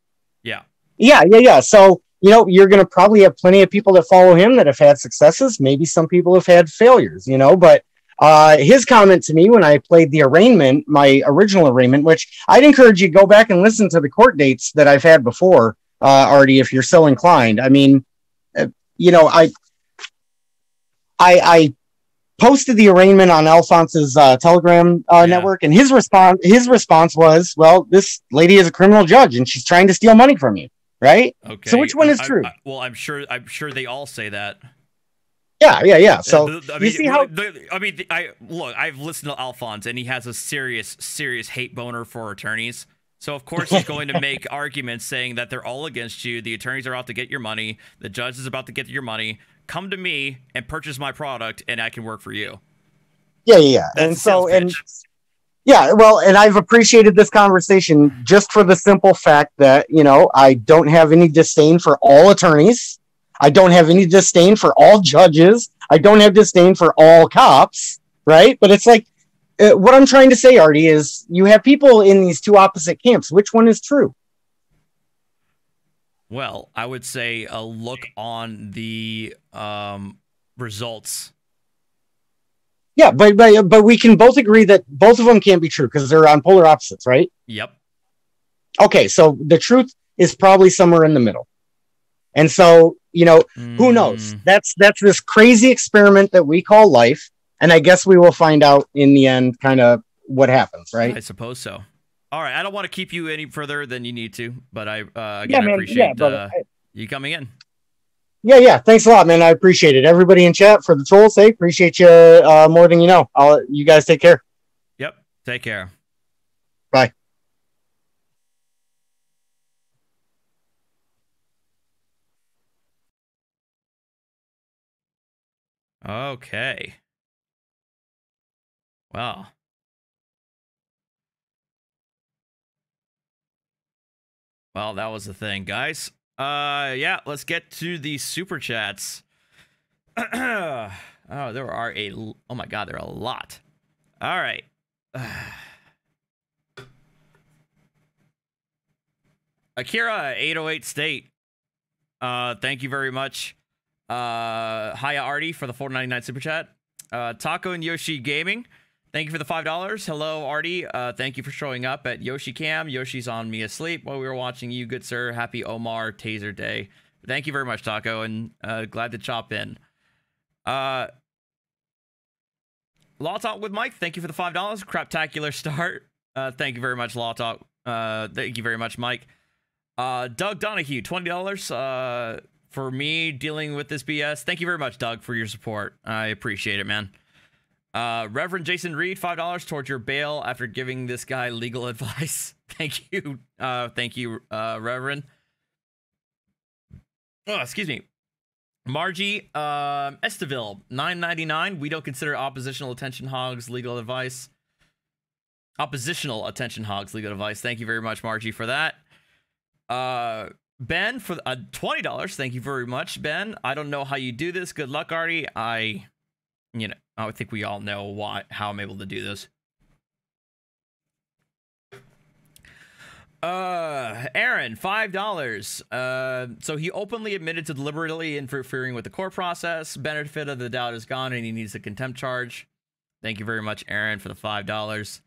Yeah. Yeah, yeah, yeah. So you know you're going to probably have plenty of people that follow him that have had successes. Maybe some people have had failures. You know, but. Uh, his comment to me when I played the arraignment, my original arraignment, which I'd encourage you to go back and listen to the court dates that I've had before, uh, Artie, if you're so inclined. I mean, uh, you know, I, I, I posted the arraignment on Alphonse's uh, Telegram uh, yeah. network, and his response, his response was, "Well, this lady is a criminal judge, and she's trying to steal money from you, right?" Okay. So which one is I, true? I, well, I'm sure, I'm sure they all say that. Yeah, yeah, yeah. So I mean, you see how the, I mean, I look. I've listened to Alphonse, and he has a serious, serious hate boner for attorneys. So of course he's going to make arguments saying that they're all against you. The attorneys are out to get your money. The judge is about to get your money. Come to me and purchase my product, and I can work for you. Yeah, yeah, yeah. That's and so pitch. and yeah, well, and I've appreciated this conversation just for the simple fact that you know I don't have any disdain for all attorneys. I don't have any disdain for all judges. I don't have disdain for all cops, right? But it's like, uh, what I'm trying to say, Artie, is you have people in these two opposite camps. Which one is true? Well, I would say a look on the um, results. Yeah, but, but but we can both agree that both of them can't be true because they're on polar opposites, right? Yep. Okay, so the truth is probably somewhere in the middle. And so, you know, mm. who knows? That's that's this crazy experiment that we call life. And I guess we will find out in the end kind of what happens, right? I suppose so. All right, I don't want to keep you any further than you need to, but I, uh, again, yeah, I appreciate yeah, uh, you coming in. Yeah, yeah. Thanks a lot, man. I appreciate it. Everybody in chat, for the trolls' sake, appreciate you uh, more than you know. I'll, you guys take care. Yep. Take care. Bye. Okay. Wow. Well, that was the thing, guys. Uh, yeah, let's get to the super chats. Oh, there are a, oh my God, there are a lot. All right. Akira, eight oh eight State. Uh, thank you very much. Uh, hiya Artie for the four ninety-nine super chat. Uh, Taco and Yoshi Gaming. Thank you for the five dollars. Hello, Artie. Uh, thank you for showing up at Yoshi Cam. Yoshi's on me asleep while we were watching you, good sir. Happy Omar Taser Day. Thank you very much, Taco, and uh, glad to chop in. Uh, Law Talk with Mike. Thank you for the five dollars. Craptacular start. Uh, thank you very much, Law Talk. Uh, thank you very much, Mike. Uh, Doug Donahue, twenty dollars uh, for me dealing with this B S. Thank you very much, Doug, for your support. I appreciate it, man. Uh, Reverend Jason Reed, five dollars towards your bail after giving this guy legal advice. Thank you. Uh, thank you, uh, Reverend. Oh, excuse me. Margie um, Esteville, nine ninety-nine. We don't consider oppositional attention hogs legal advice. Oppositional attention hogs legal advice. Thank you very much, Margie, for that. Uh, Ben, for uh, twenty dollars. Thank you very much, Ben. I don't know how you do this. Good luck, Artie. I, you know. I think we all know why, how I'm able to do this. Uh, Aaron, five dollars. Uh, so he openly admitted to deliberately interfering with the court process. Benefit of the doubt is gone and he needs a contempt charge. Thank you very much, Aaron, for the five dollars.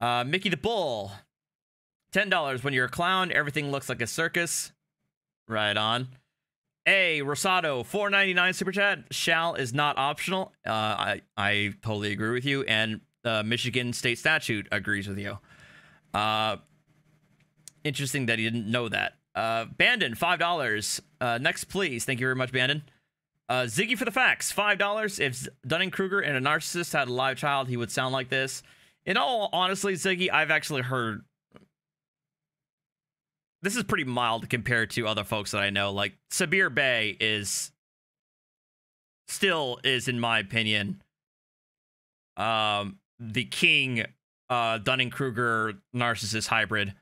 Uh, Mickey the Bull, ten dollars. When you're a clown, everything looks like a circus. Right on. Hey, Rosado, four ninety-nine super chat. Shall is not optional. Uh, I, I totally agree with you. And the uh, Michigan State Statute agrees with you. Uh, interesting that he didn't know that. Uh, Bandon, five dollars. Uh, next, please. Thank you very much, Bandon. Uh, Ziggy for the facts, five dollars. If Dunning-Kruger and a narcissist had a live child, he would sound like this. In all honestly, Ziggy, I've actually heard... This is pretty mild compared to other folks that I know. Like Sabir Bay is still is, in my opinion, um, the king uh, Dunning-Kruger narcissist hybrid.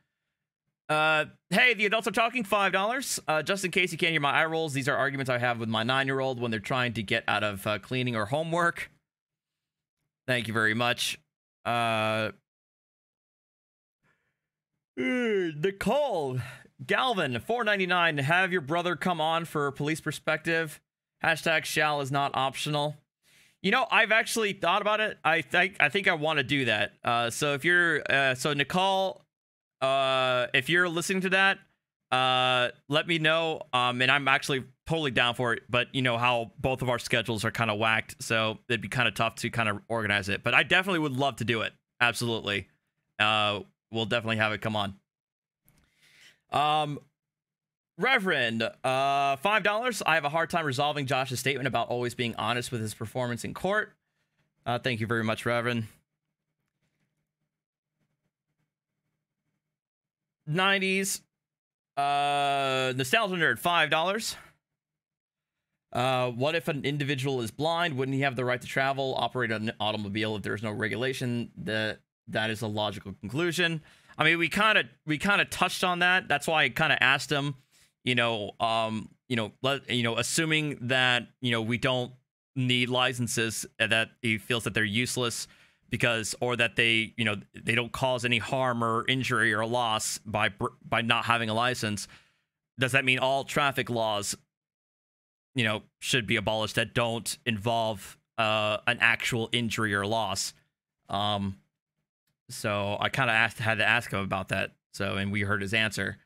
Uh, hey, the adults are talking. five dollars. Uh, just in case you can't hear my eye rolls, these are arguments I have with my nine-year-old when they're trying to get out of uh, cleaning or homework. Thank you very much. Uh... Nicole Galvin, four ninety-nine. Have your brother come on for police perspective. Hashtag shall is not optional. You know, I've actually thought about it. I think I think I want to do that. Uh, so if you're uh, so Nicole, uh, if you're listening to that, uh, let me know. Um, and I'm actually totally down for it. But you know how both of our schedules are kind of whacked, so it'd be kind of tough to kind of organize it. But I definitely would love to do it. Absolutely. Uh, We'll definitely have it come on. Um, Reverend, uh, five dollars. I have a hard time resolving Josh's statement about always being honest with his performance in court. Uh, thank you very much, Reverend. nineties. Uh, Nostalgia Nerd, five dollars. Uh, what if an individual is blind? Wouldn't he have the right to travel, operate an automobile if there's no regulation? The... That is a logical conclusion. I mean, we kind of we kind of touched on that. That's why I kind of asked him, you know, um, you know, let, you know, assuming that, you know, we don't need licenses, that he feels that they're useless because, or that they, you know, they don't cause any harm or injury or loss by, by not having a license. Does that mean all traffic laws, you know, should be abolished that don't involve uh, an actual injury or loss? Um, so I kind of asked, had to ask him about that. So, and we heard his answer.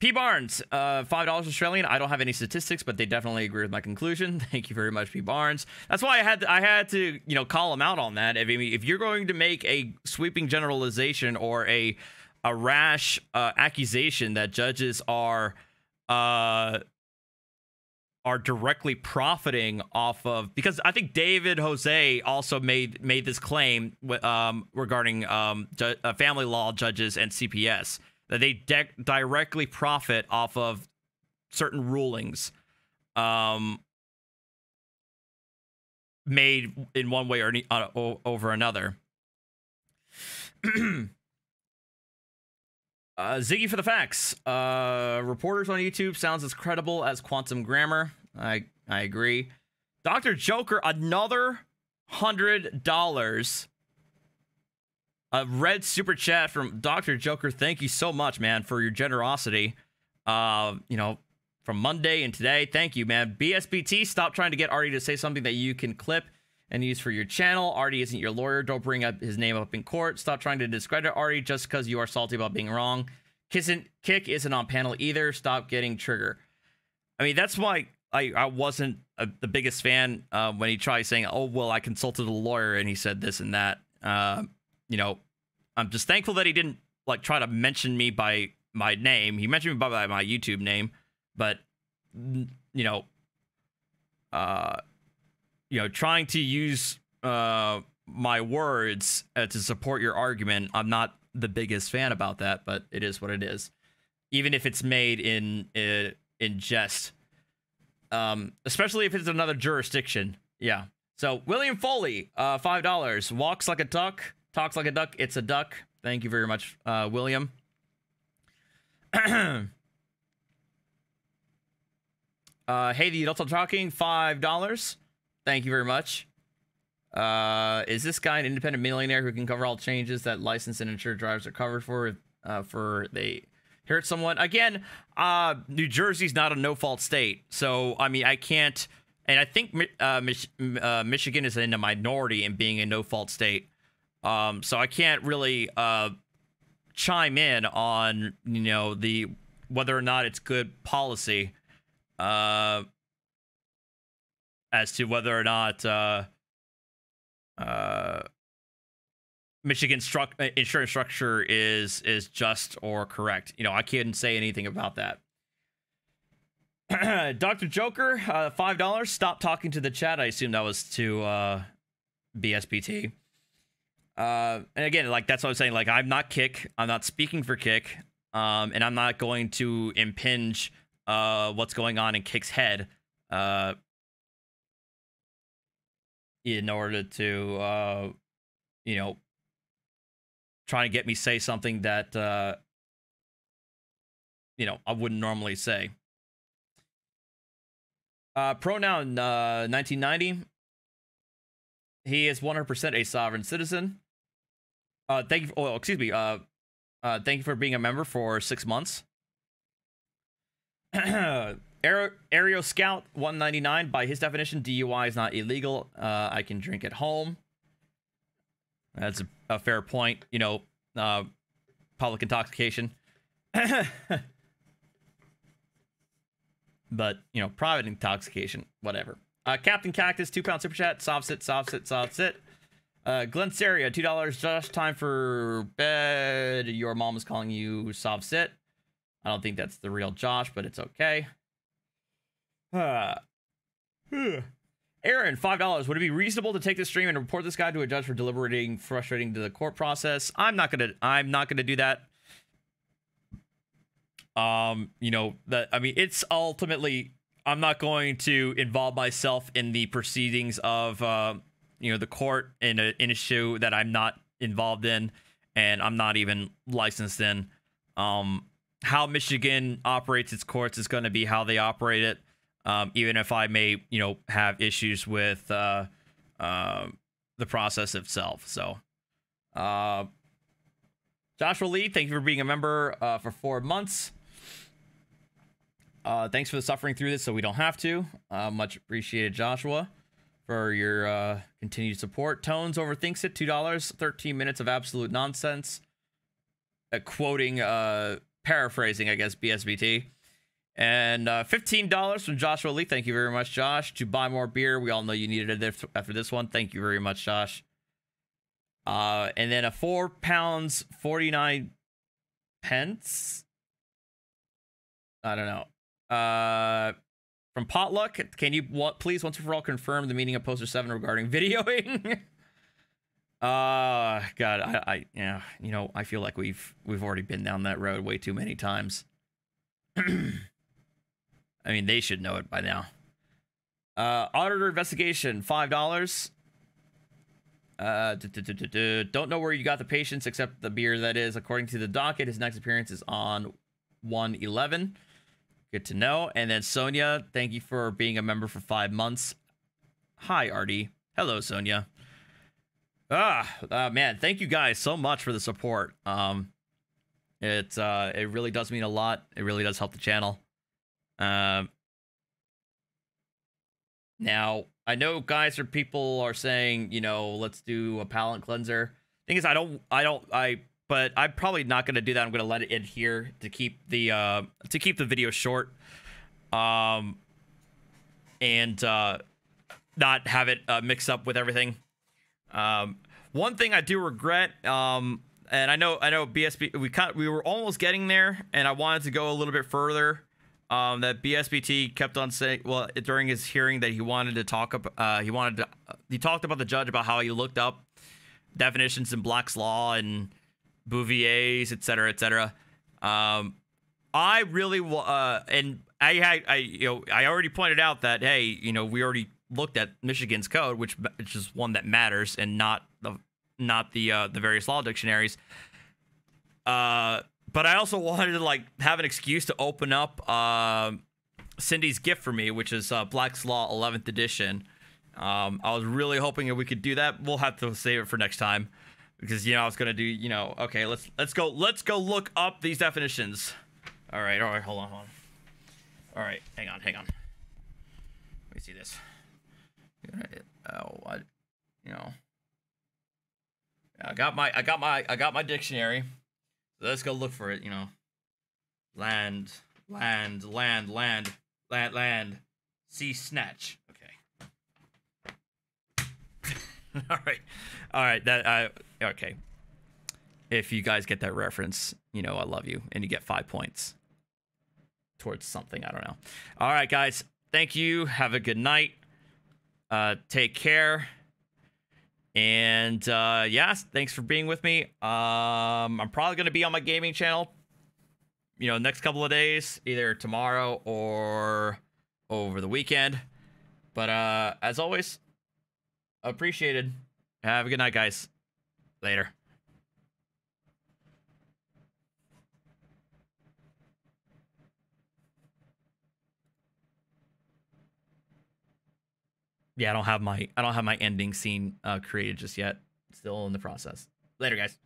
P. Barnes, uh, five dollars Australian. I don't have any statistics, but they definitely agree with my conclusion. Thank you very much, P. Barnes. That's why I had to, I had to, you know, call him out on that. If, if you're going to make a sweeping generalization or a a rash uh, accusation that judges are uh, are directly profiting off of, because I think David Jose also made made this claim um, regarding um, ju uh, family law judges and C P S. That they de directly profit off of certain rulings um, made in one way or any, uh, over another. uh, Ziggy for the facts. Uh, reporters on YouTube sounds as credible as quantum grammar. I I agree. Doctor Joker, another hundred dollars. A red super chat from Doctor Joker. Thank you so much, man, for your generosity. Uh, you know, from Monday and today. Thank you, man. B S B T, stop trying to get Artie to say something that you can clip and use for your channel. Artie isn't your lawyer. Don't bring up his name up in court. Stop trying to discredit Artie just because you are salty about being wrong. Kissin', Kick isn't on panel either. Stop getting trigger. I mean, that's why I, I wasn't a, the biggest fan uh, when he tried saying, oh, well, I consulted a lawyer and he said this and that. Uh, you know, I'm just thankful that he didn't like try to mention me by my name. He mentioned me by, by my YouTube name, but you know, uh, you know, trying to use uh, my words uh, to support your argument. I'm not the biggest fan about that, but it is what it is. Even if it's made in uh, in jest, um, especially if it's another jurisdiction. Yeah. So William Foley, uh, five dollars. Walks like a duck. Talks like a duck. It's a duck. Thank you very much, uh, William. uh, hey, the adults are talking. Five dollars. Thank you very much. Uh, is this guy an independent millionaire who can cover all changes that licensed and insured drivers are covered for? Uh, for they hurt someone again. Uh, New Jersey's not a no-fault state, so I mean I can't. And I think uh, Mich uh, Michigan is in a minority in being a no-fault state. Um, so I can't really uh, chime in on, you know, the whether or not it's good policy uh, as to whether or not uh, uh, Michigan's stru insurance structure is is just or correct. You know, I can't say anything about that. Doctor Joker, uh, five dollars. Stop talking to the chat. I assume that was to uh, B S P T. Uh, and again, like, that's what I'm saying. Like, I'm not Kick. I'm not speaking for Kick. Um, and I'm not going to impinge, uh, what's going on in Kick's head, uh, in order to, uh, you know, try and get me say something that, uh, you know, I wouldn't normally say. Uh, pronoun, uh, nineteen ninety. He is one hundred percent a sovereign citizen. Uh, thank you. For, oh, excuse me. Uh, uh, thank you for being a member for six months. Aero Scout one ninety-nine. By his definition, D U I is not illegal. Uh, I can drink at home. That's a, a fair point. You know, uh, public intoxication. But you know, private intoxication, whatever. Uh, Captain Cactus, two pound super chat. Soft sit, soft sit, soft sit. Uh, Glenn Saria, two dollars. Just time for bed. Your mom is calling you soft sit. I don't think that's the real Josh, but it's okay. Uh, huh. Aaron, five dollars. Would it be reasonable to take this stream and report this guy to a judge for deliberating, frustrating to the court process? I'm not gonna. I'm not gonna do that. Um, you know that. I mean, it's ultimately. I'm not going to involve myself in the proceedings of, uh, you know, the court in a, an issue that I'm not involved in and I'm not even licensed in. Um, how Michigan operates its courts is going to be how they operate it. um, even if I may, you know, have issues with uh, uh, the process itself. So, uh, Joshua Lee, thank you for being a member uh, for four months. Uh, thanks for the suffering through this so we don't have to. Uh, much appreciated, Joshua, for your uh, continued support. Tones Overthinks It, two dollars, thirteen minutes of absolute nonsense. Uh, quoting, uh, paraphrasing, I guess, B S B T. And uh, fifteen dollars from Joshua Lee. Thank you very much, Josh. To buy more beer, we all know you needed it after this one. Thank you very much, Josh. Uh, and then a four pounds forty-nine pence. I don't know. Uh, from Potluck, can you what, please once and for all confirm the meaning of poster seven regarding videoing? uh, God, I, I, yeah, you know, I feel like we've we've already been down that road way too many times. I mean, they should know it by now. Uh, Auditor Investigation, five dollars. Uh, don't know where you got the patience except the beer. That is, according to the docket, his next appearance is on one eleven. Good to know. And then Sonia, thank you for being a member for five months. Hi, Artie. Hello, Sonia. Ah, uh, man, thank you guys so much for the support. Um, it uh, it really does mean a lot. It really does help the channel. Um, now I know guys or people are saying, you know, let's do a palate cleanser. Thing is, I don't, I don't, I. But I'm probably not going to do that. I'm going to let it in here to keep the uh, to keep the video short, um, and uh, not have it uh, mixed up with everything. Um, one thing I do regret, um, and I know I know B S B we kind of, we were almost getting there, and I wanted to go a little bit further. Um, that B S B T kept on saying, well, during his hearing, that he wanted to talk up. Uh, he wanted to, he talked about the judge about how he looked up definitions in Black's Law and Bouvier's, et cetera, et cetera. Um, I really, uh, and I had, I, you know, I already pointed out that, hey, you know, we already looked at Michigan's code, which, which is one that matters, and not the, not the, uh, the various law dictionaries. Uh, but I also wanted to like have an excuse to open up, um, uh, Cindy's gift for me, which is uh, Black's Law eleventh edition. Um, I was really hoping that we could do that. We'll have to save it for next time. Because, you know, I was going to do, you know, okay, let's let's go. Let's go look up these definitions. All right. All right. Hold on. Hold on. All right. Hang on. Hang on. Let me see this. Oh, I, you know, I got my I got my I got my dictionary. So let's go look for it. You know, land, land, land, land, land, land, sea snatch. Okay. All right. All right. That I. Okay, if you guys get that reference, you know I love you, and you get five points towards something. I don't know. All right, guys, thank you. Have a good night. Uh, take care. And uh, yes, thanks for being with me. Um, I'm probably gonna be on my gaming channel, you know, next couple of days, either tomorrow or over the weekend. But uh, as always, appreciated. Have a good night, guys. Later. Yeah, I don't have my I don't have my ending scene uh, created just yet. Still in the process. Later, guys.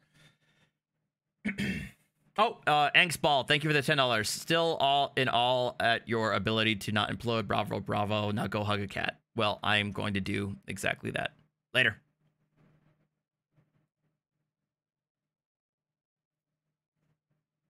Oh, uh, Angstball, thank you for the ten dollars. Still all in all at your ability to not implode. Bravo, bravo. Now go hug a cat. Well, I am going to do exactly that. Later.